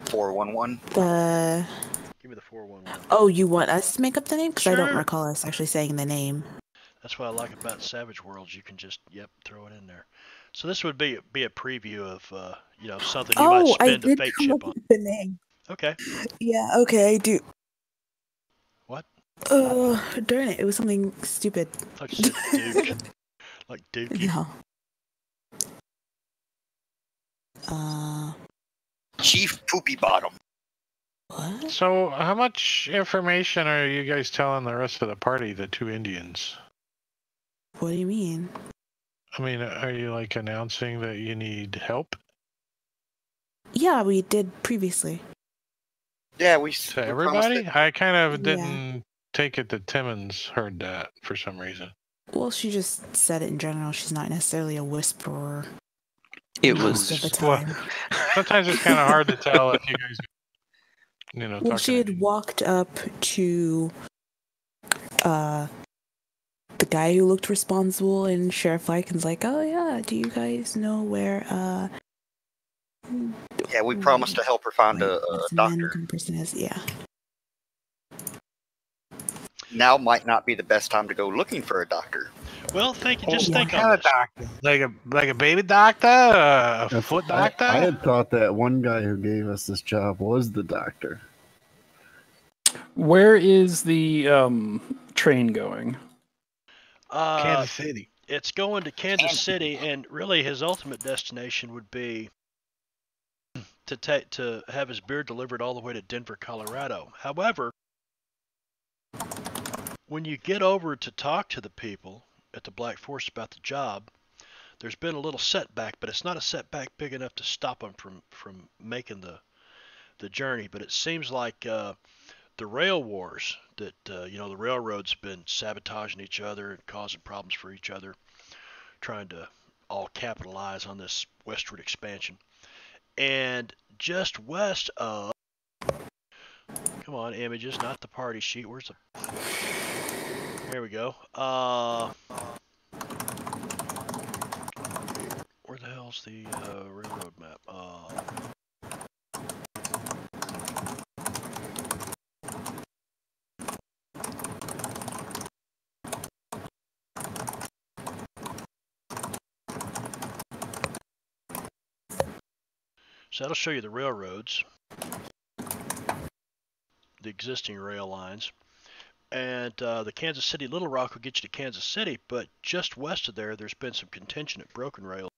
411. Give me the 411. Oh, you want us to make up the name? Because sure. I don't recall us actually saying the name. That's what I like about Savage Worlds. You can just throw it in there. So this would be a preview of you know, something you might spend a bait chip on. The name. Okay. Yeah. Okay. I do. What? Oh, darn it! It was something stupid. I thought you said Duke. Like Dookie? No. Chief Poopy Bottom. What? So, how much information are you guys telling the rest of the party, the two Indians? What do you mean? I mean, are you, like, announcing that you need help? Yeah, we did previously. Yeah, we... To everybody? I kind of didn't take it that Timmons heard that for some reason. Well, she just said it in general. She's not necessarily a whisperer. It was just, well, sometimes it's kind of hard to tell if you guys, you know. Well, she had walked up to the guy who looked responsible, and Sheriff Lycan's like, "Oh yeah, do you guys know where?" Yeah, we promised to help her find a doctor. Person is, yeah. Now might not be the best time to go looking for a doctor. Well, think, just think of a doctor, like a baby doctor, a foot doctor. I had thought that one guy who gave us this job was the doctor. Where is the train going? Kansas City. It's going to Kansas City, and really his ultimate destination would be to have his beer delivered all the way to Denver, Colorado. However, when you get over to talk to the people at the Black Forest about the job, there's been a little setback, but it's not a setback big enough to stop them from making the journey. But it seems like the rail wars that, you know, the railroads have been sabotaging each other and causing problems for each other, trying to all capitalize on this westward expansion. And just west of, come on, images, not the party sheet, where's the... There we go. Where the hell's the railroad map? So that'll show you the railroads, the existing rail lines. And the Kansas City Little Rock will get you to Kansas City, but just west of there, there's been some contention at Broken Rail.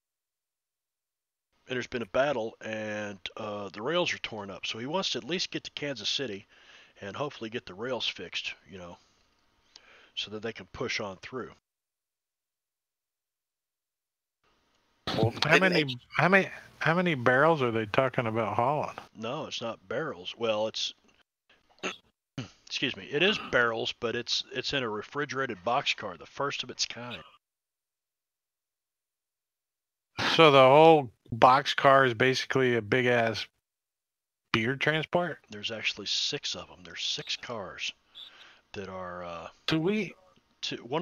And there's been a battle, and the rails are torn up. So he wants to at least get to Kansas City and hopefully get the rails fixed, you know, so that they can push on through. Well, how many barrels are they talking about hauling? No, it's not barrels. Well, it's... Excuse me. It is barrels, but it's in a refrigerated boxcar, the first of its kind. So the whole boxcar is basically a big ass beer transport. There's actually 6 of them. There's 6 cars that are. One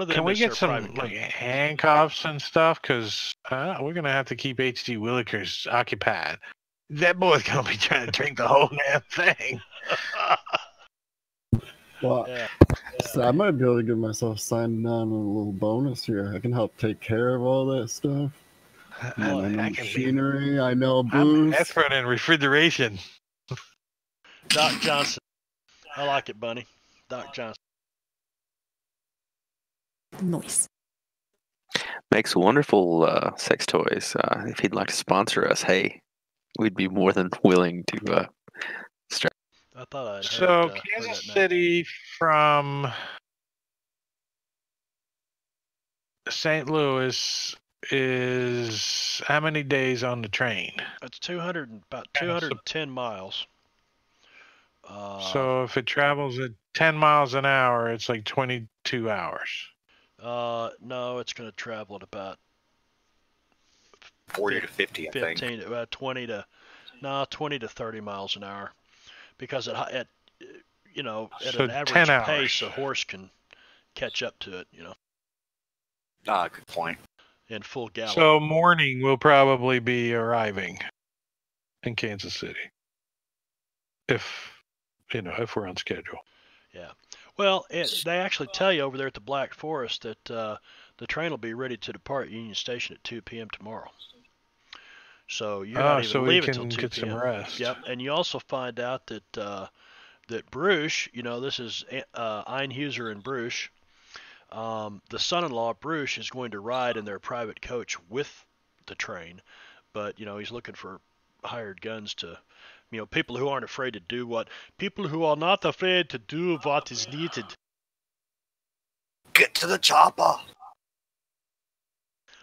of them. Can we get some like handcuffs and stuff? Because we're gonna have to keep H.G. Willikers occupied. That boy's gonna be trying to drink the whole damn thing. Well, so I might be able to get myself signed on a little bonus here. I can help take care of all that stuff. I know machinery. I know booze. I'm expert in refrigeration. Doc Johnson. I like it, Bunny. Doc Johnson. Nice. Makes wonderful sex toys. If he'd like to sponsor us, hey, we'd be more than willing to... I thought I'd so heard, Kansas City from St. Louis is how many days on the train? It's 210 miles. So if it travels at 10 miles an hour, it's like 22 hours. No, it's going to travel at about 40 to 50, I think. 20 to 30 miles an hour. Because at you know, at an average pace, a horse can catch up to it, you know. Ah, good point. In full gallop. So morning will probably be arriving in Kansas City, if you know, if we're on schedule. Yeah. Well, they actually tell you over there at the Black Forest that the train will be ready to depart Union Station at 2 p.m. tomorrow. So you're not even leaving until 2 p.m. Some rest. Yep, and you also find out that that Bruce, you know, this is Einhuser and Bruce, the son-in-law Bruce is going to ride in their private coach with the train, but you know he's looking for hired guns to, you know, people who are not afraid to do what is needed. Get to the chopper.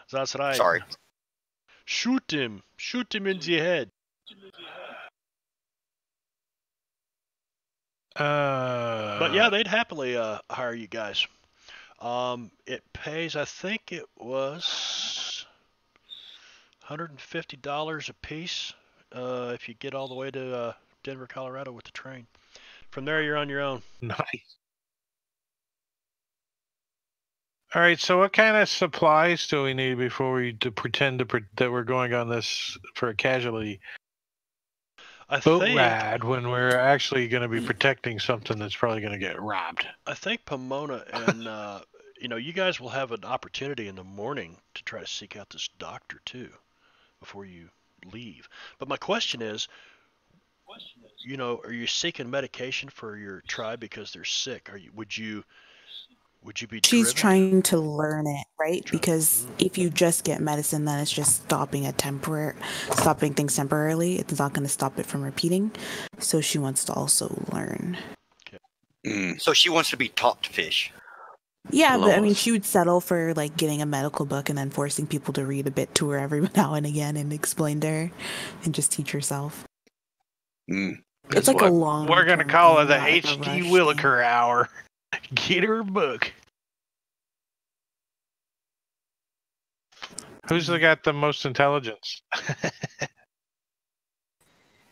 That's right. Sorry. Shoot him! Shoot him in the head! But yeah, they'd happily hire you guys. It pays, I think it was $150 a piece if you get all the way to Denver, Colorado with the train. From there, you're on your own. Nice. All right, so what kind of supplies do we need before we pretend that we're going on this for a casualty boat ride when we're actually going to be protecting something that's probably going to get robbed? I think Pomona and, you know, you guys will have an opportunity in the morning to try to seek out this doctor, too, before you leave. But my question is, you know, are you seeking medication for your tribe because they're sick? Would you be driven? She's trying to learn it, right? Because if you just get medicine, then it's just stopping things temporarily. It's not going to stop it from repeating. So she wants to also learn. Okay. So she wants to be taught to fish. Yeah, but I mean, she would settle for like getting a medical book and then forcing people to read a bit to her every now and again and explain to her and just teach herself. It's like a long. We're going to call it the H.G. Williker hour. Get her a book. Who's got the most intelligence?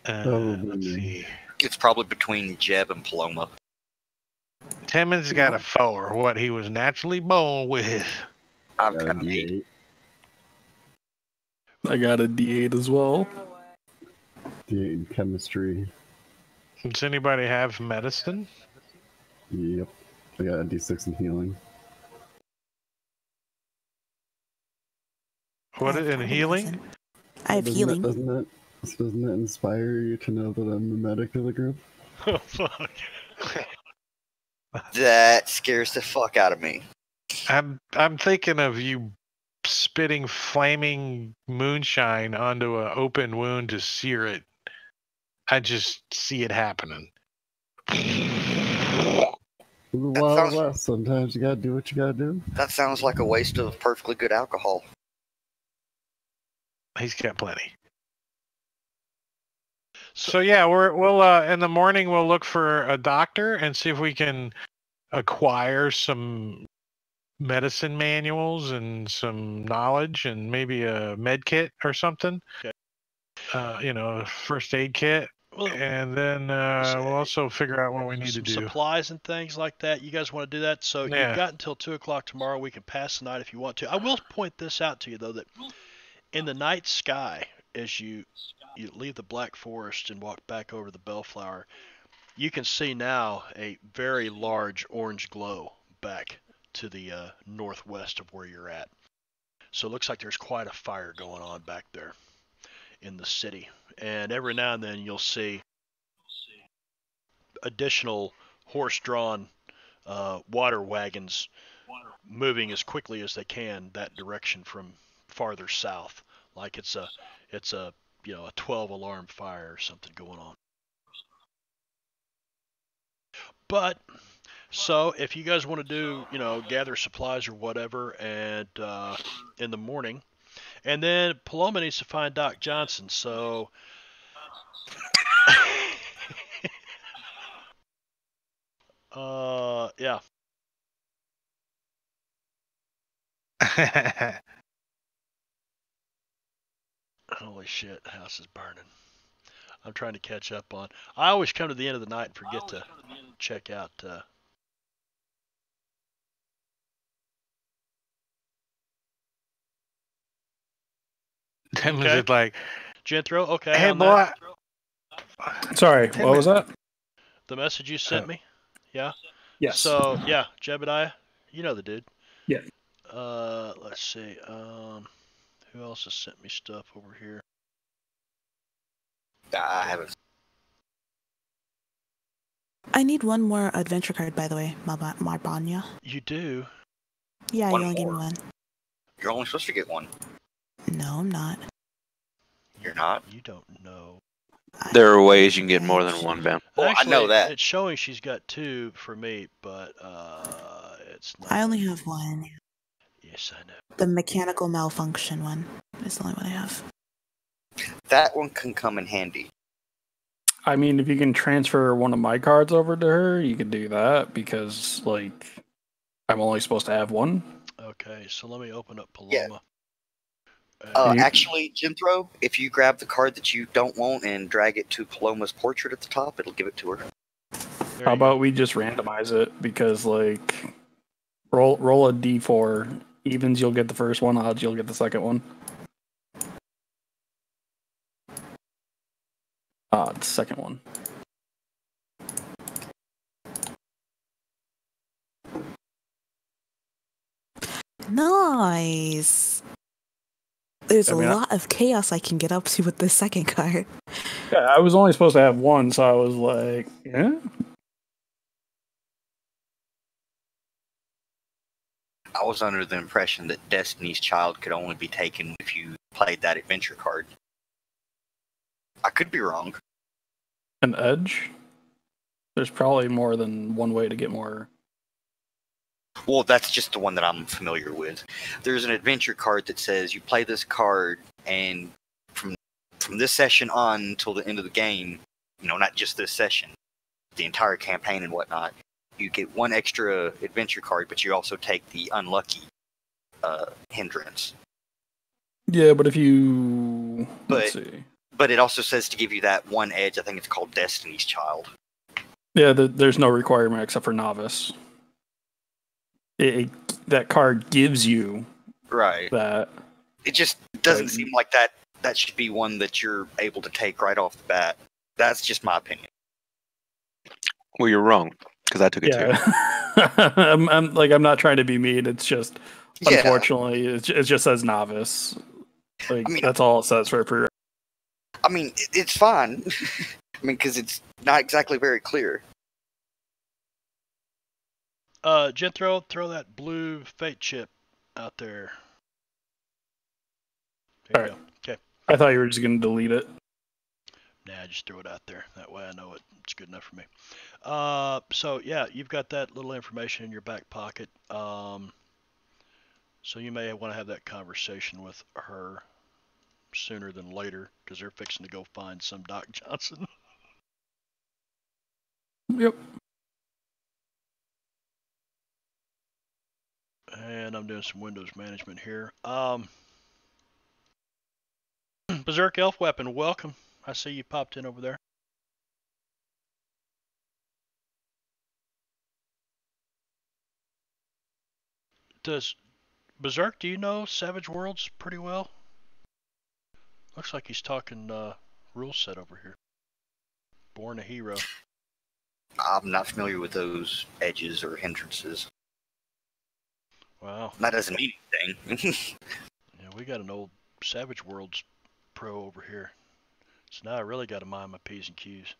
Let's see. It's probably between Jeb and Paloma. Timmons got a 4, what he was naturally born with. I've got an 8. I got a D8 as well. D8 in chemistry. Does anybody have medicine? Yep. I got a D6 in healing. What in healing? I have healing. Doesn't that inspire you to know that I'm the medic of the group? Oh fuck! That scares the fuck out of me. I'm thinking of you spitting flaming moonshine onto an open wound to sear it. I just see it happening. The Wild West, sometimes you gotta do what you gotta do. That sounds like a waste of perfectly good alcohol. He's got plenty. So yeah, we'll in the morning we'll look for a doctor and see if we can acquire some medicine manuals and some knowledge and maybe a med kit or something. Okay. You know, a first aid kit. And then we'll also figure out what we need to do. Supplies and things like that. You guys want to do that? So yeah. You've got until 2 o'clock tomorrow. We can pass the night if you want to. I will point this out to you, though, that in the night sky, as you leave the Black Forest and walk back over the Bellflower, you can see now a very large orange glow back to the northwest of where you're at. So it looks like there's quite a fire going on back there in the city. And every now and then you'll see additional horse-drawn water wagons moving as quickly as they can that direction from farther south, like it's a you know a 12-alarm fire or something going on. But so if you guys want to do gather supplies or whatever, and in the morning. And then Paloma needs to find Doc Johnson, so... yeah. Holy shit, house is burning. I'm trying to catch up on... I always come to the end of the night and forget to check out... Timmons is like, Jenthro, okay. Hey, boy. Sorry, Timmons. What was that? The message you sent me? Yeah? Yes. So, yeah, Jebediah, you know the dude. Yeah. Let's see. Who else has sent me stuff over here? I haven't. I need one more adventure card, by the way, Marbanya. You do? Yeah, you only get one. You're only supposed to get one. No, I'm not. You're not? You don't know. There are ways you can get more than one bound. Well, actually, I know that. It's showing she's got 2 for me, but it's not. I only have 1. Yes, I know. The mechanical malfunction one is the only one I have. That one can come in handy. I mean, if you can transfer one of my cards over to her, you can do that because, like, I'm only supposed to have one. Okay, so let me open up Paloma. Yeah. Actually, Jenthro, if you grab the card that you don't want and drag it to Paloma's portrait at the top, it'll give it to her. How about we just randomize it? Because, like, roll a d4. Evens, you'll get the first one. Odds, you'll get the second one. Odds, second one. Nice. There's a lot of chaos I can get up to with this second card. Yeah, I was only supposed to have one, so I was like, yeah. I was under the impression that Destiny's Child could only be taken if you played that adventure card. I could be wrong. An edge? There's probably more than one way to get more. Well, that's just the one that I'm familiar with. There's an adventure card that says you play this card, and from this session on until the end of the game, you know, not just this session, the entire campaign and whatnot, you get one extra adventure card, but you also take the unlucky hindrance. Yeah, but if you... Let's see. But it also says to give you that one edge. I think it's called Destiny's Child. Yeah, there's no requirement except for Novice. That card gives you that. It just doesn't seem like that should be one that you're able to take right off the bat. That's just my opinion. Well, you're wrong. Because I took it too. I'm not trying to be mean. It's just, unfortunately, it just says novice. Like, I mean, that's all it says for. I mean, it's fine. I mean, because it's not exactly very clear. Jenthro, throw that blue fate chip out there. There you go. Okay. I thought you were just going to delete it. Nah, just throw it out there. That way I know it's good enough for me. So, yeah, you've got that little information in your back pocket. So you may want to have that conversation with her sooner than later, because they're fixing to go find some Doc Johnson. Yep. And I'm doing some Windows management here. Berserk Elf Weapon, welcome. I see you popped in over there. Does Berserk, do you know Savage Worlds pretty well? Looks like he's talking rule set over here. Born a Hero. I'm not familiar with those edges or hindrances. Wow. That doesn't mean anything. Yeah, we got an old Savage Worlds pro over here. So now I really got to mind my P's and Q's.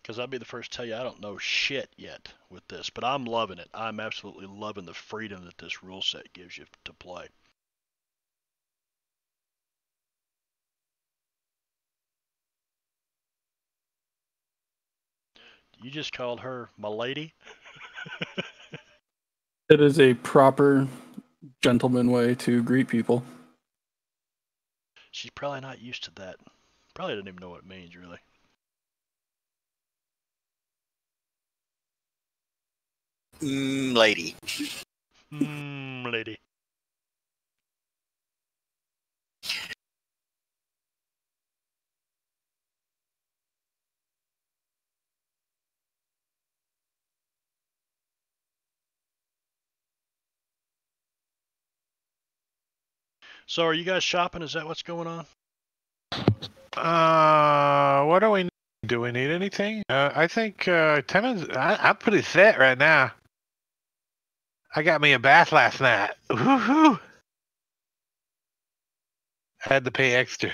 Because I'll be the first to tell you I don't know shit yet with this. But I'm loving it. I'm absolutely loving the freedom that this rule set gives you to play. You just called her my lady? It is a proper gentleman way to greet people. She's probably not used to that. Probably doesn't even know what it means, really. Lady. Lady. So, are you guys shopping? Is that what's going on? What do we need? Do we need anything? I think Timmons. I'm pretty set right now. I got me a bath last night. Woohoo! I had to pay extra.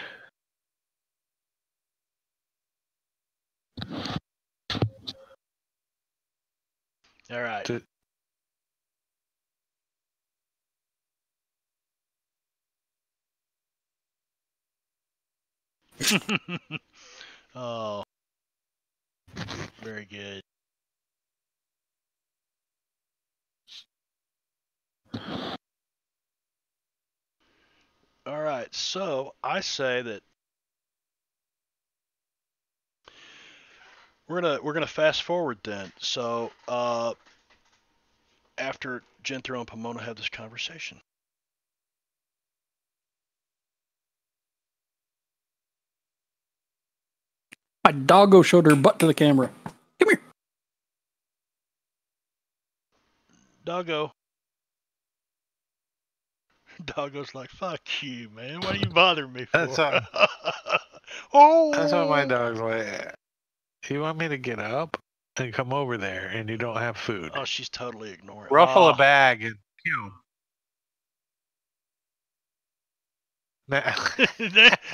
All right. Oh, very good. All right, so I say that we're gonna fast forward then. So after Jenthro and Pomona had this conversation. My doggo showed her butt to the camera. Come here. Doggo. Doggo's like, fuck you, man. Why are you bothering me for? That's all. Oh! That's what my dog's like. You want me to get up and come over there and you don't have food? Oh, she's totally ignoring. Ruffle a bag and you.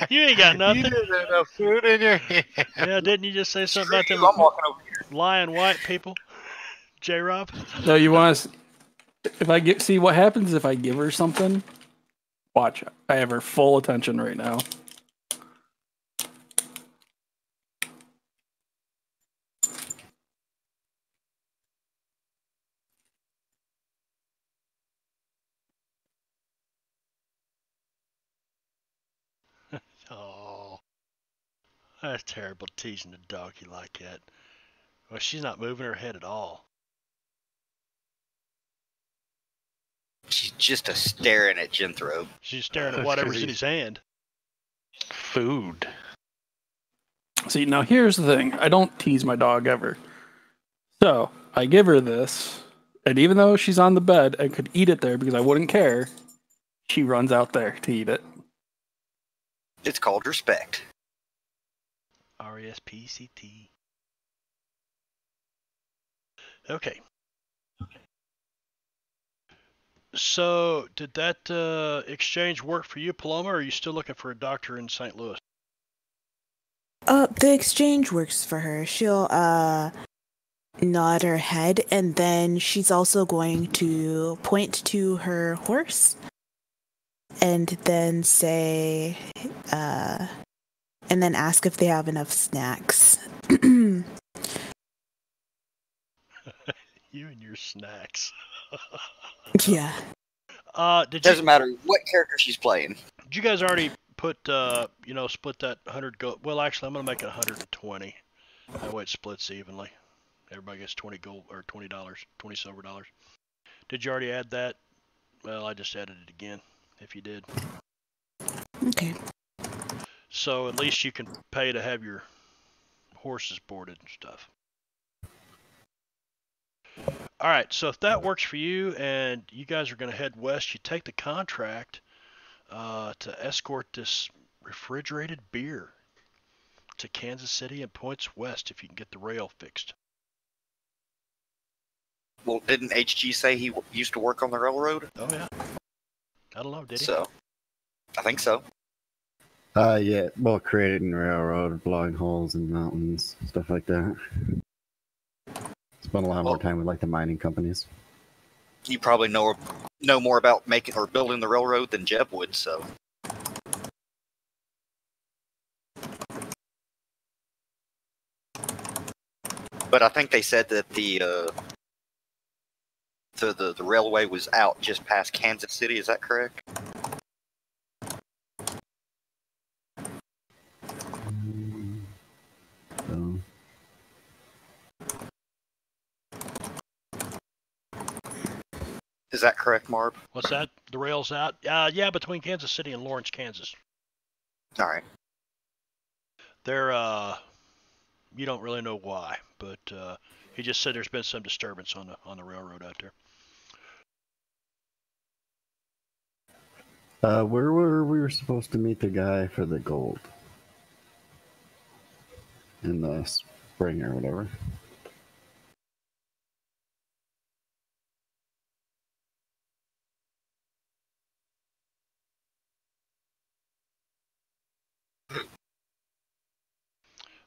You ain't got nothing. You didn't have enough food in your hand. Yeah, didn't you just say something about them? I'm walking over here. Lying white people. J-Rob? No, you want us? If I get, see what happens if I give her something. Watch, I have her full attention right now. Oh, that's terrible, teasing the doggy like that. Well, she's not moving her head at all. She's just staring at Jenthro. She's staring at whatever's in his hand. Food. See, now here's the thing. I don't tease my dog ever. So, I give her this, and even though she's on the bed and could eat it there because I wouldn't care, she runs out there to eat it. It's called respect. R-E-S-P-C-T. Okay. So, did that exchange work for you, Paloma, or are you still looking for a doctor in St. Louis? The exchange works for her. She'll nod her head, and then she's also going to point to her horse. And then say, and then ask if they have enough snacks. You and your snacks. Yeah. Doesn't matter what character she's playing. Did you guys already put, you know, split that 100 gold? Well, actually, I'm going to make it 120. That way it splits evenly. Everybody gets 20 gold, or $20, 20 silver dollars. Did you already add that? Well, I just added it again. If you did. Okay. So at least you can pay to have your horses boarded and stuff. Alright, so if that works for you and you guys are going to head west, you take the contract to escort this refrigerated beer to Kansas City and points west if you can get the rail fixed. Well, didn't HG say he used to work on the railroad? Oh, yeah. I don't know, did he? So, I think so. Yeah, well, creating railroad, blowing holes in mountains, stuff like that. Spent a lot more time with, like, the mining companies. You probably know more about making or building the railroad than Jeb would, so. But I think they said that the railway was out just past Kansas City, is that correct? Is that correct, Marb? What's that? The rail's out? Yeah, between Kansas City and Lawrence, Kansas. Alright. They're, you don't really know why, but, he just said there's been some disturbance on the railroad out there. Where were we supposed to meet the guy for the gold? In the spring or whatever.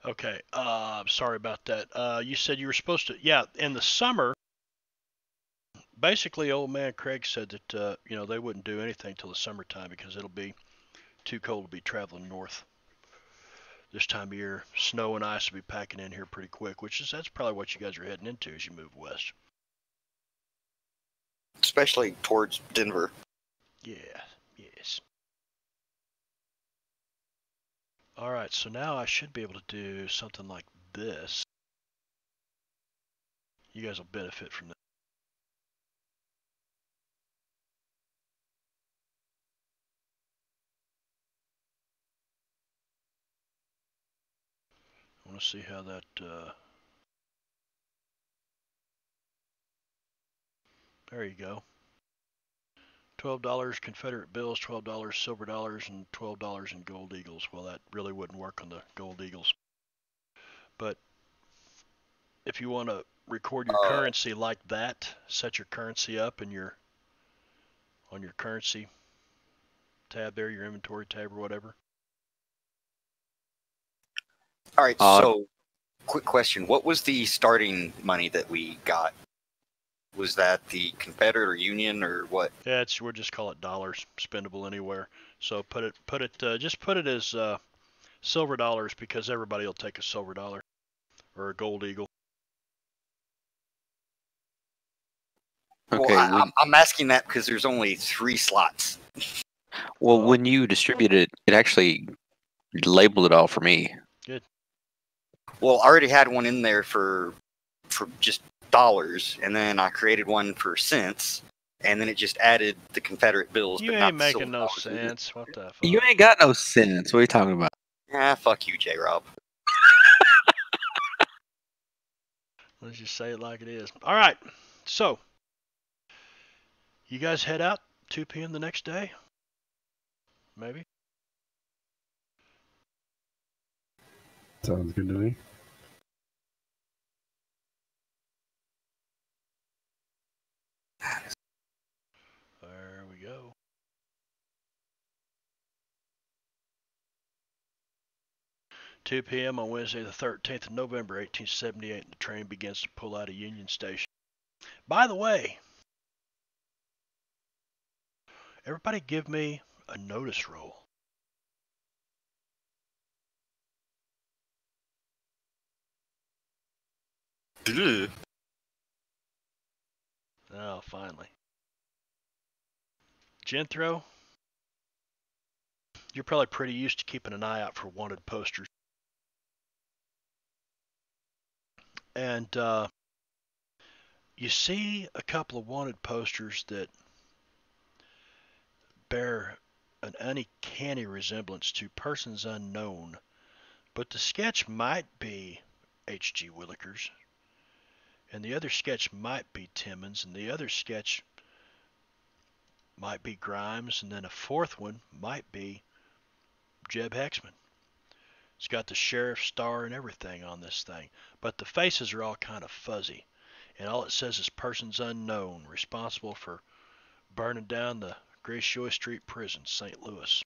Okay, sorry about that. You said you were supposed to, yeah, in the summer, basically old man Craig said that, you know, they wouldn't do anything till the summertime because it'll be too cold to be traveling north this time of year. Snow and ice will be packing in here pretty quick, which is, that's probably what you guys are heading into as you move west. Especially towards Denver. Yeah, yes. Alright, so now I should be able to do something like this. You guys will benefit from that. want to see how that... There you go. $12 Confederate bills, $12 silver dollars, and $12 in gold eagles. Well, that really wouldn't work on the gold eagles. But if you want to record your currency like that, set your currency up in your on your currency tab there, your inventory tab or whatever. All right, so quick question. What was the starting money that we got? Was that the Confederate or Union or what? Yeah, it's, we'll just call it dollars, spendable anywhere. So just put it as silver dollars because everybody will take a silver dollar or a gold eagle. Okay, well, I'm asking that because there's only 3 slots. Well, when you distribute it, it actually labeled it all for me. Good. Well, I already had one in there for just dollars, and then I created one for cents, and then it just added the Confederate bills. You but ain't not making no dollars. Sense. What the fuck? You ain't got no sense. What are you talking about? Ah, fuck you, J-Rob. Let's just say it like it is. All right, so you guys head out 2 p.m. the next day, maybe. Sounds good to me. There we go. Two p.m. on Wednesday, the 13th of November, 1878. The train begins to pull out of Union Station. By the way, everybody, give me a notice roll. Oh, finally. Jenthro, you're probably pretty used to keeping an eye out for wanted posters. And you see a couple of wanted posters that bear an uncanny resemblance to persons unknown, but the sketch might be H.G. Willikers, and the other sketch might be Timmons, and the other sketch might be Grimes, and then a 4th one might be Jeb Hexman. It's got the sheriff's star and everything on this thing, but the faces are all kind of fuzzy, and all it says is persons unknown, responsible for burning down the Grace Joy Street Prison, St. Louis.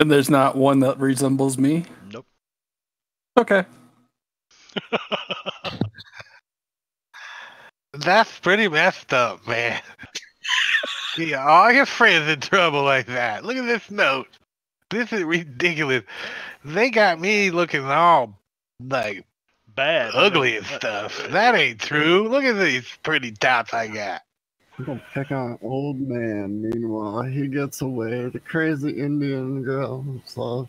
And there's not one that resembles me? Nope. Okay. That's pretty messed up, man. Yeah, all your friends in trouble like that. Look at this note. This is ridiculous. They got me looking all, like, bad, ugly and stuff. That ain't true. Look at these pretty dots I got. I'm gonna pick on an old man. Meanwhile, he gets away. The crazy Indian girl. So. Look,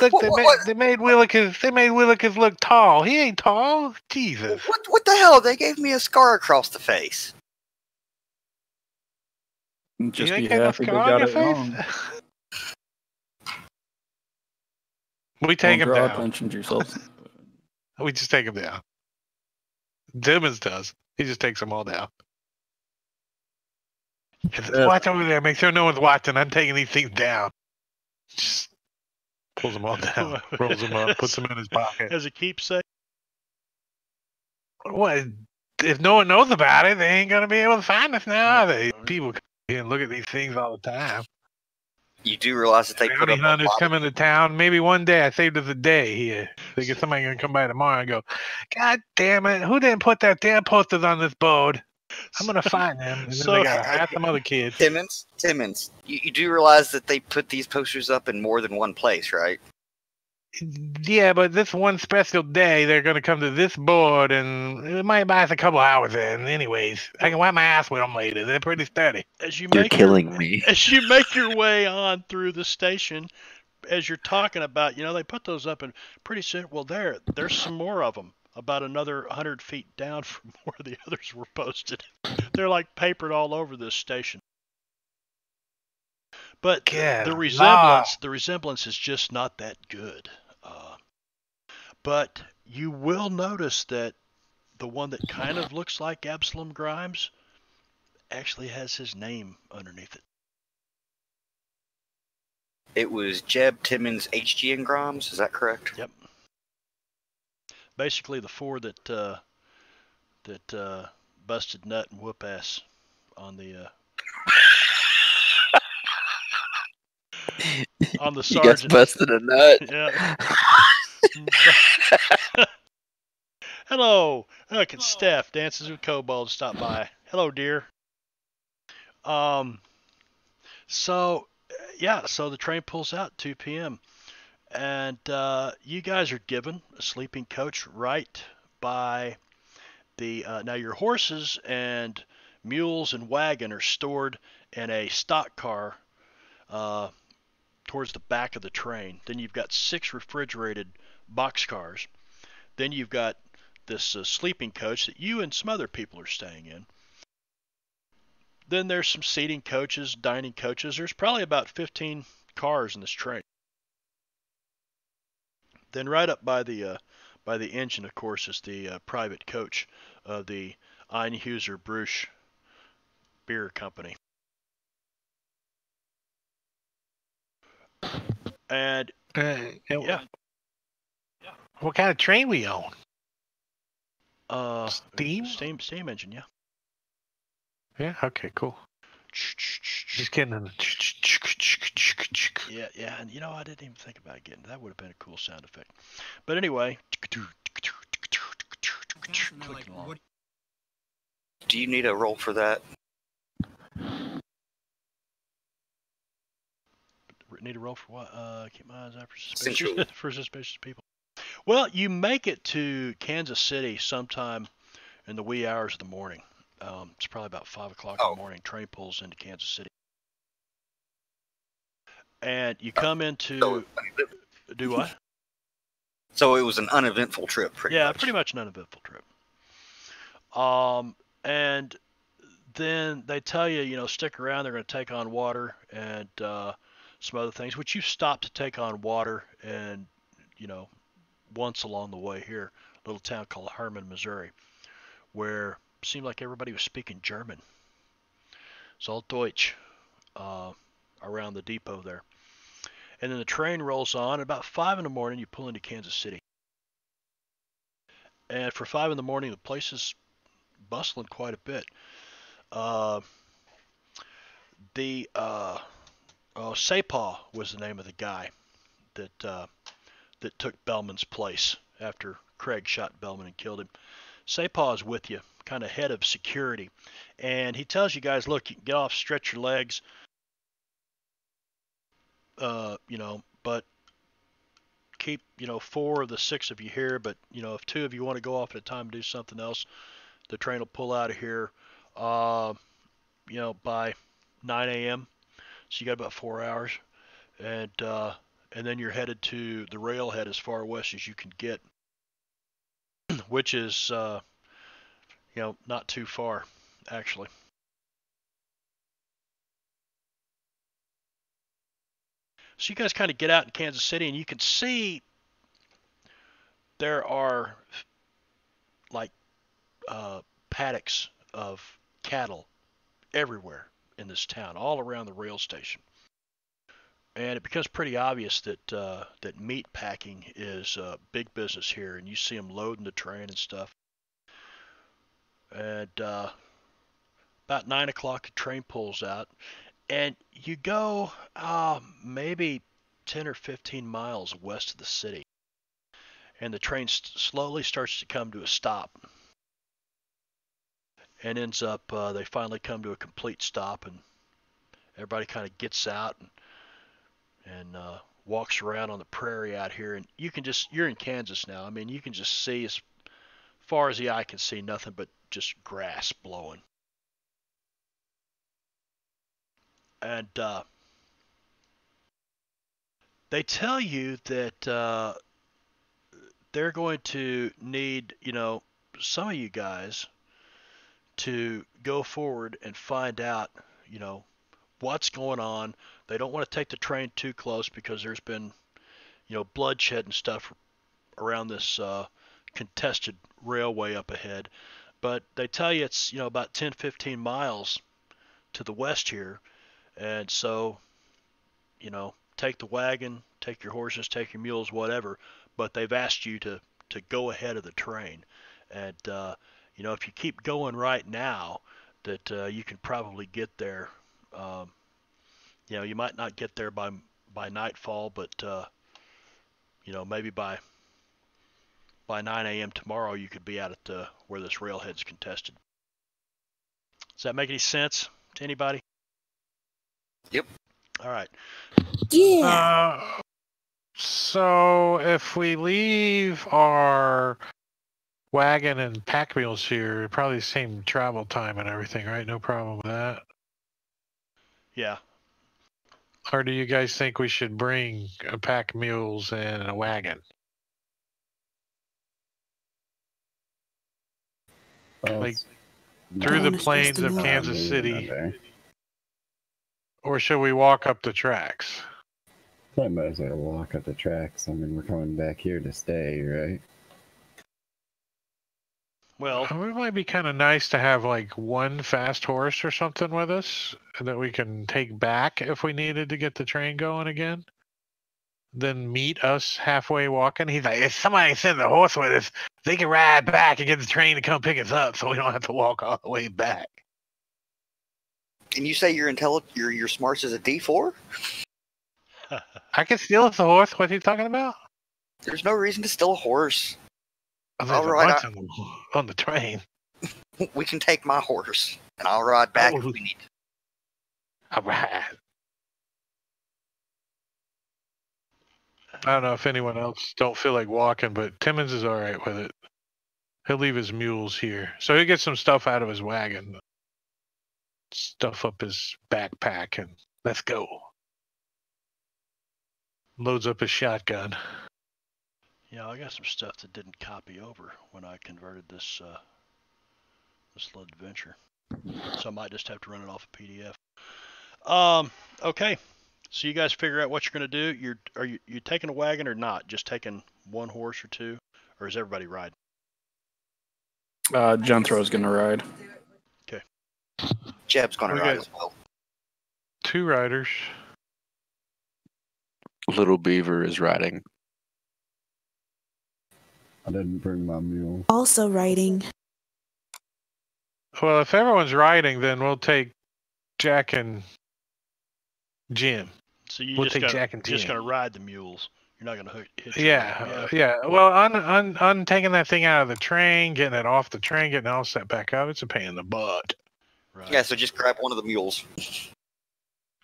they made Willikers look tall. He ain't tall. Jesus. What the hell? They gave me a scar across the face. Just be happy they got it wrong. We take him down. Draw attention to yourselves. We just take him down. Timmons does. He just takes them all down. Watch over there. Make sure no one's watching. I'm taking these things down. Just pulls them all down. Rolls them up. Puts them in his pocket. As a keepsake? What? If no one knows about it, they ain't going to be able to find us now, are they? People come here and look at these things all the time. You do realize that they put up hunters come into town. Maybe one day I saved us a day here. They get somebody going to come by tomorrow and go, God damn it. Who didn't put that damn posters on this board? I'm gonna find them. And so, then they got some other kids. Timmons, you do realize that they put these posters up in more than one place, right? Yeah, but this one special day, they're gonna come to this board, and it might buy us a couple hours in. Anyways, I can wipe my ass with them later. They're pretty sturdy. As you make your way on through the station, as you're talking about, you know, they put those up, and pretty soon, well, there's some more of them. About another 100 feet down from where the others were posted. They're like papered all over this station. But the resemblance is just not that good. But you will notice that the one that kind of looks like Absalom Grimes actually has his name underneath it. It was Jeb, Timmons, H.G. and Grimes, is that correct? Yep. Basically the four that busted nut and whoop ass on the on the sergeant. You guys busted a nut. Yeah. Hello. Look, it's Steph. Dances with Kobold. Stop by. Hello, dear. So the train pulls out at 2 p.m. and you guys are given a sleeping coach right by the now your horses and mules and wagon are stored in a stock car towards the back of the train. Then you've got 6 refrigerated boxcars. Then you've got this sleeping coach that you and some other people are staying in. Then there's some seating coaches, dining coaches. There's probably about 15 cars in this train. Then right up by the engine, of course, is the private coach of the Einhuser Bruch Beer Company. And yeah. What kind of train we own? Steam engine, yeah. Yeah, okay, cool. Just getting in the... Yeah, and you know, I didn't even think about getting... That would have been a cool sound effect. But anyway... Do you need a roll for that? Need a roll for what? Keep my eyes out for suspicious people. Well, you make it to Kansas City sometime in the wee hours of the morning. It's probably about 5 o'clock in the morning. Train pulls into Kansas City, and you come into do what? So it was an uneventful trip. Pretty much an uneventful trip. And then they tell you, stick around. They're going to take on water and some other things, which you stopped to take on water and once along the way here, a little town called Herman, Missouri, where it seemed like everybody was speaking German. It's all Deutsch around the depot there. And then the train rolls on. At about 5 in the morning, you pull into Kansas City. And for 5 in the morning, the place is bustling quite a bit. Sepaw was the name of the guy that that took Bellman's place after Craig shot Bellman and killed him. Sepaw is with you, kind of head of security, and he tells you guys, look, you can get off, stretch your legs, but keep 4 of the 6 of you here. But if 2 of you want to go off at a time and do something else, the train will pull out of here, by 9 a.m. So you got about 4 hours, and then you're headed to the railhead as far west as you can get, which is, not too far, actually. So you guys kind of get out in Kansas City, and you can see there are paddocks of cattle everywhere in this town, all around the rail station. And it becomes pretty obvious that that meat packing is big business here, and you see them loading the train and stuff. And about 9 o'clock, the train pulls out, and you go maybe 10 or 15 miles west of the city. And the train slowly starts to come to a stop. And ends up, they finally come to a complete stop, and everybody kind of gets out and walks around on the prairie out here. And you can you're in Kansas now. I mean, you can just see, as far as the eye can see, nothing but just grass blowing. And they tell you that they're going to need, some of you guys to go forward and find out, what's going on. They don't want to take the train too close because there's been, bloodshed and stuff around this contested railway up ahead. But they tell you it's, you know, about 10, 15 miles to the west here. And so, you know, take the wagon, take your horses, take your mules, whatever. But they've asked you to go ahead of the train. And, you know, if you keep going right now, that you can probably get there. You know, you might not get there by nightfall, but, you know, maybe by 9 a.m. tomorrow, you could be out at where this railhead's contested. Does that make any sense to anybody? Yep. All right. Yeah. So if we leave our wagon and pack mules here, probably same travel time and everything, right? No problem with that. Yeah. Or do you guys think we should bring a pack of mules and a wagon? Like through the plains of Kansas City. Okay. Or should we walk up the tracks? I might as well walk up the tracks. I mean, we're coming back here to stay, right? Well, it might be kind of nice to have like one fast horse or something with us that we can take back if we needed to get the train going again. Then meet us halfway walking. He's like, if somebody sends a horse with us, they can ride back and get the train to come pick us up, so we don't have to walk all the way back. And you say your smarts is a D4? I can steal the horse. What are you talking about? There's no reason to steal a horse. I'll ride on the train. We can take my horse, and I'll ride back if we need to. All right. I don't know if anyone else don't feel like walking, but Timmons is all right with it. He'll leave his mules here. So he'll get some stuff out of his wagon. Stuff up his backpack, and let's go. Loads up his shotgun. Yeah, I got some stuff that didn't copy over when I converted this this little adventure. So I might just have to run it off a PDF. Okay. So you guys figure out what you're going to do. Are you taking a wagon or not? Just taking one horse or two? Or is everybody riding? Jenthro's going to ride. Okay. Jeb's going to ride as well. Two riders. Little Beaver is riding. I didn't bring my mule. Also riding. Well, if everyone's riding, then we'll take Jack and Jim. So you're just gonna ride the mules. You're not gonna hit. Yeah. Well, on taking that thing out of the train, getting it off the train, getting it all set back up, it's a pain in the butt. Right. Yeah. So just grab one of the mules.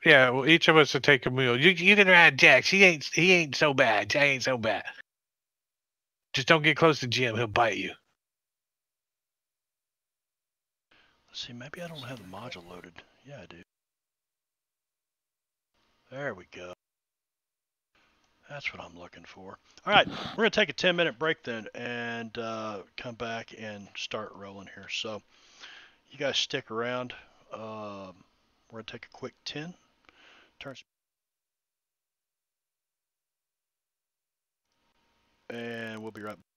Yeah. Well, each of us to take a mule. You can ride Jack. He ain't so bad. Jack ain't so bad. Just don't get close to Jim. He'll bite you. Let's see, maybe I don't have the module loaded. Yeah, I do. There we go. That's what I'm looking for. All right, we're going to take a 10-minute break then and come back and start rolling here. So you guys stick around. We're going to take a quick 10. Turns. And we'll be right back.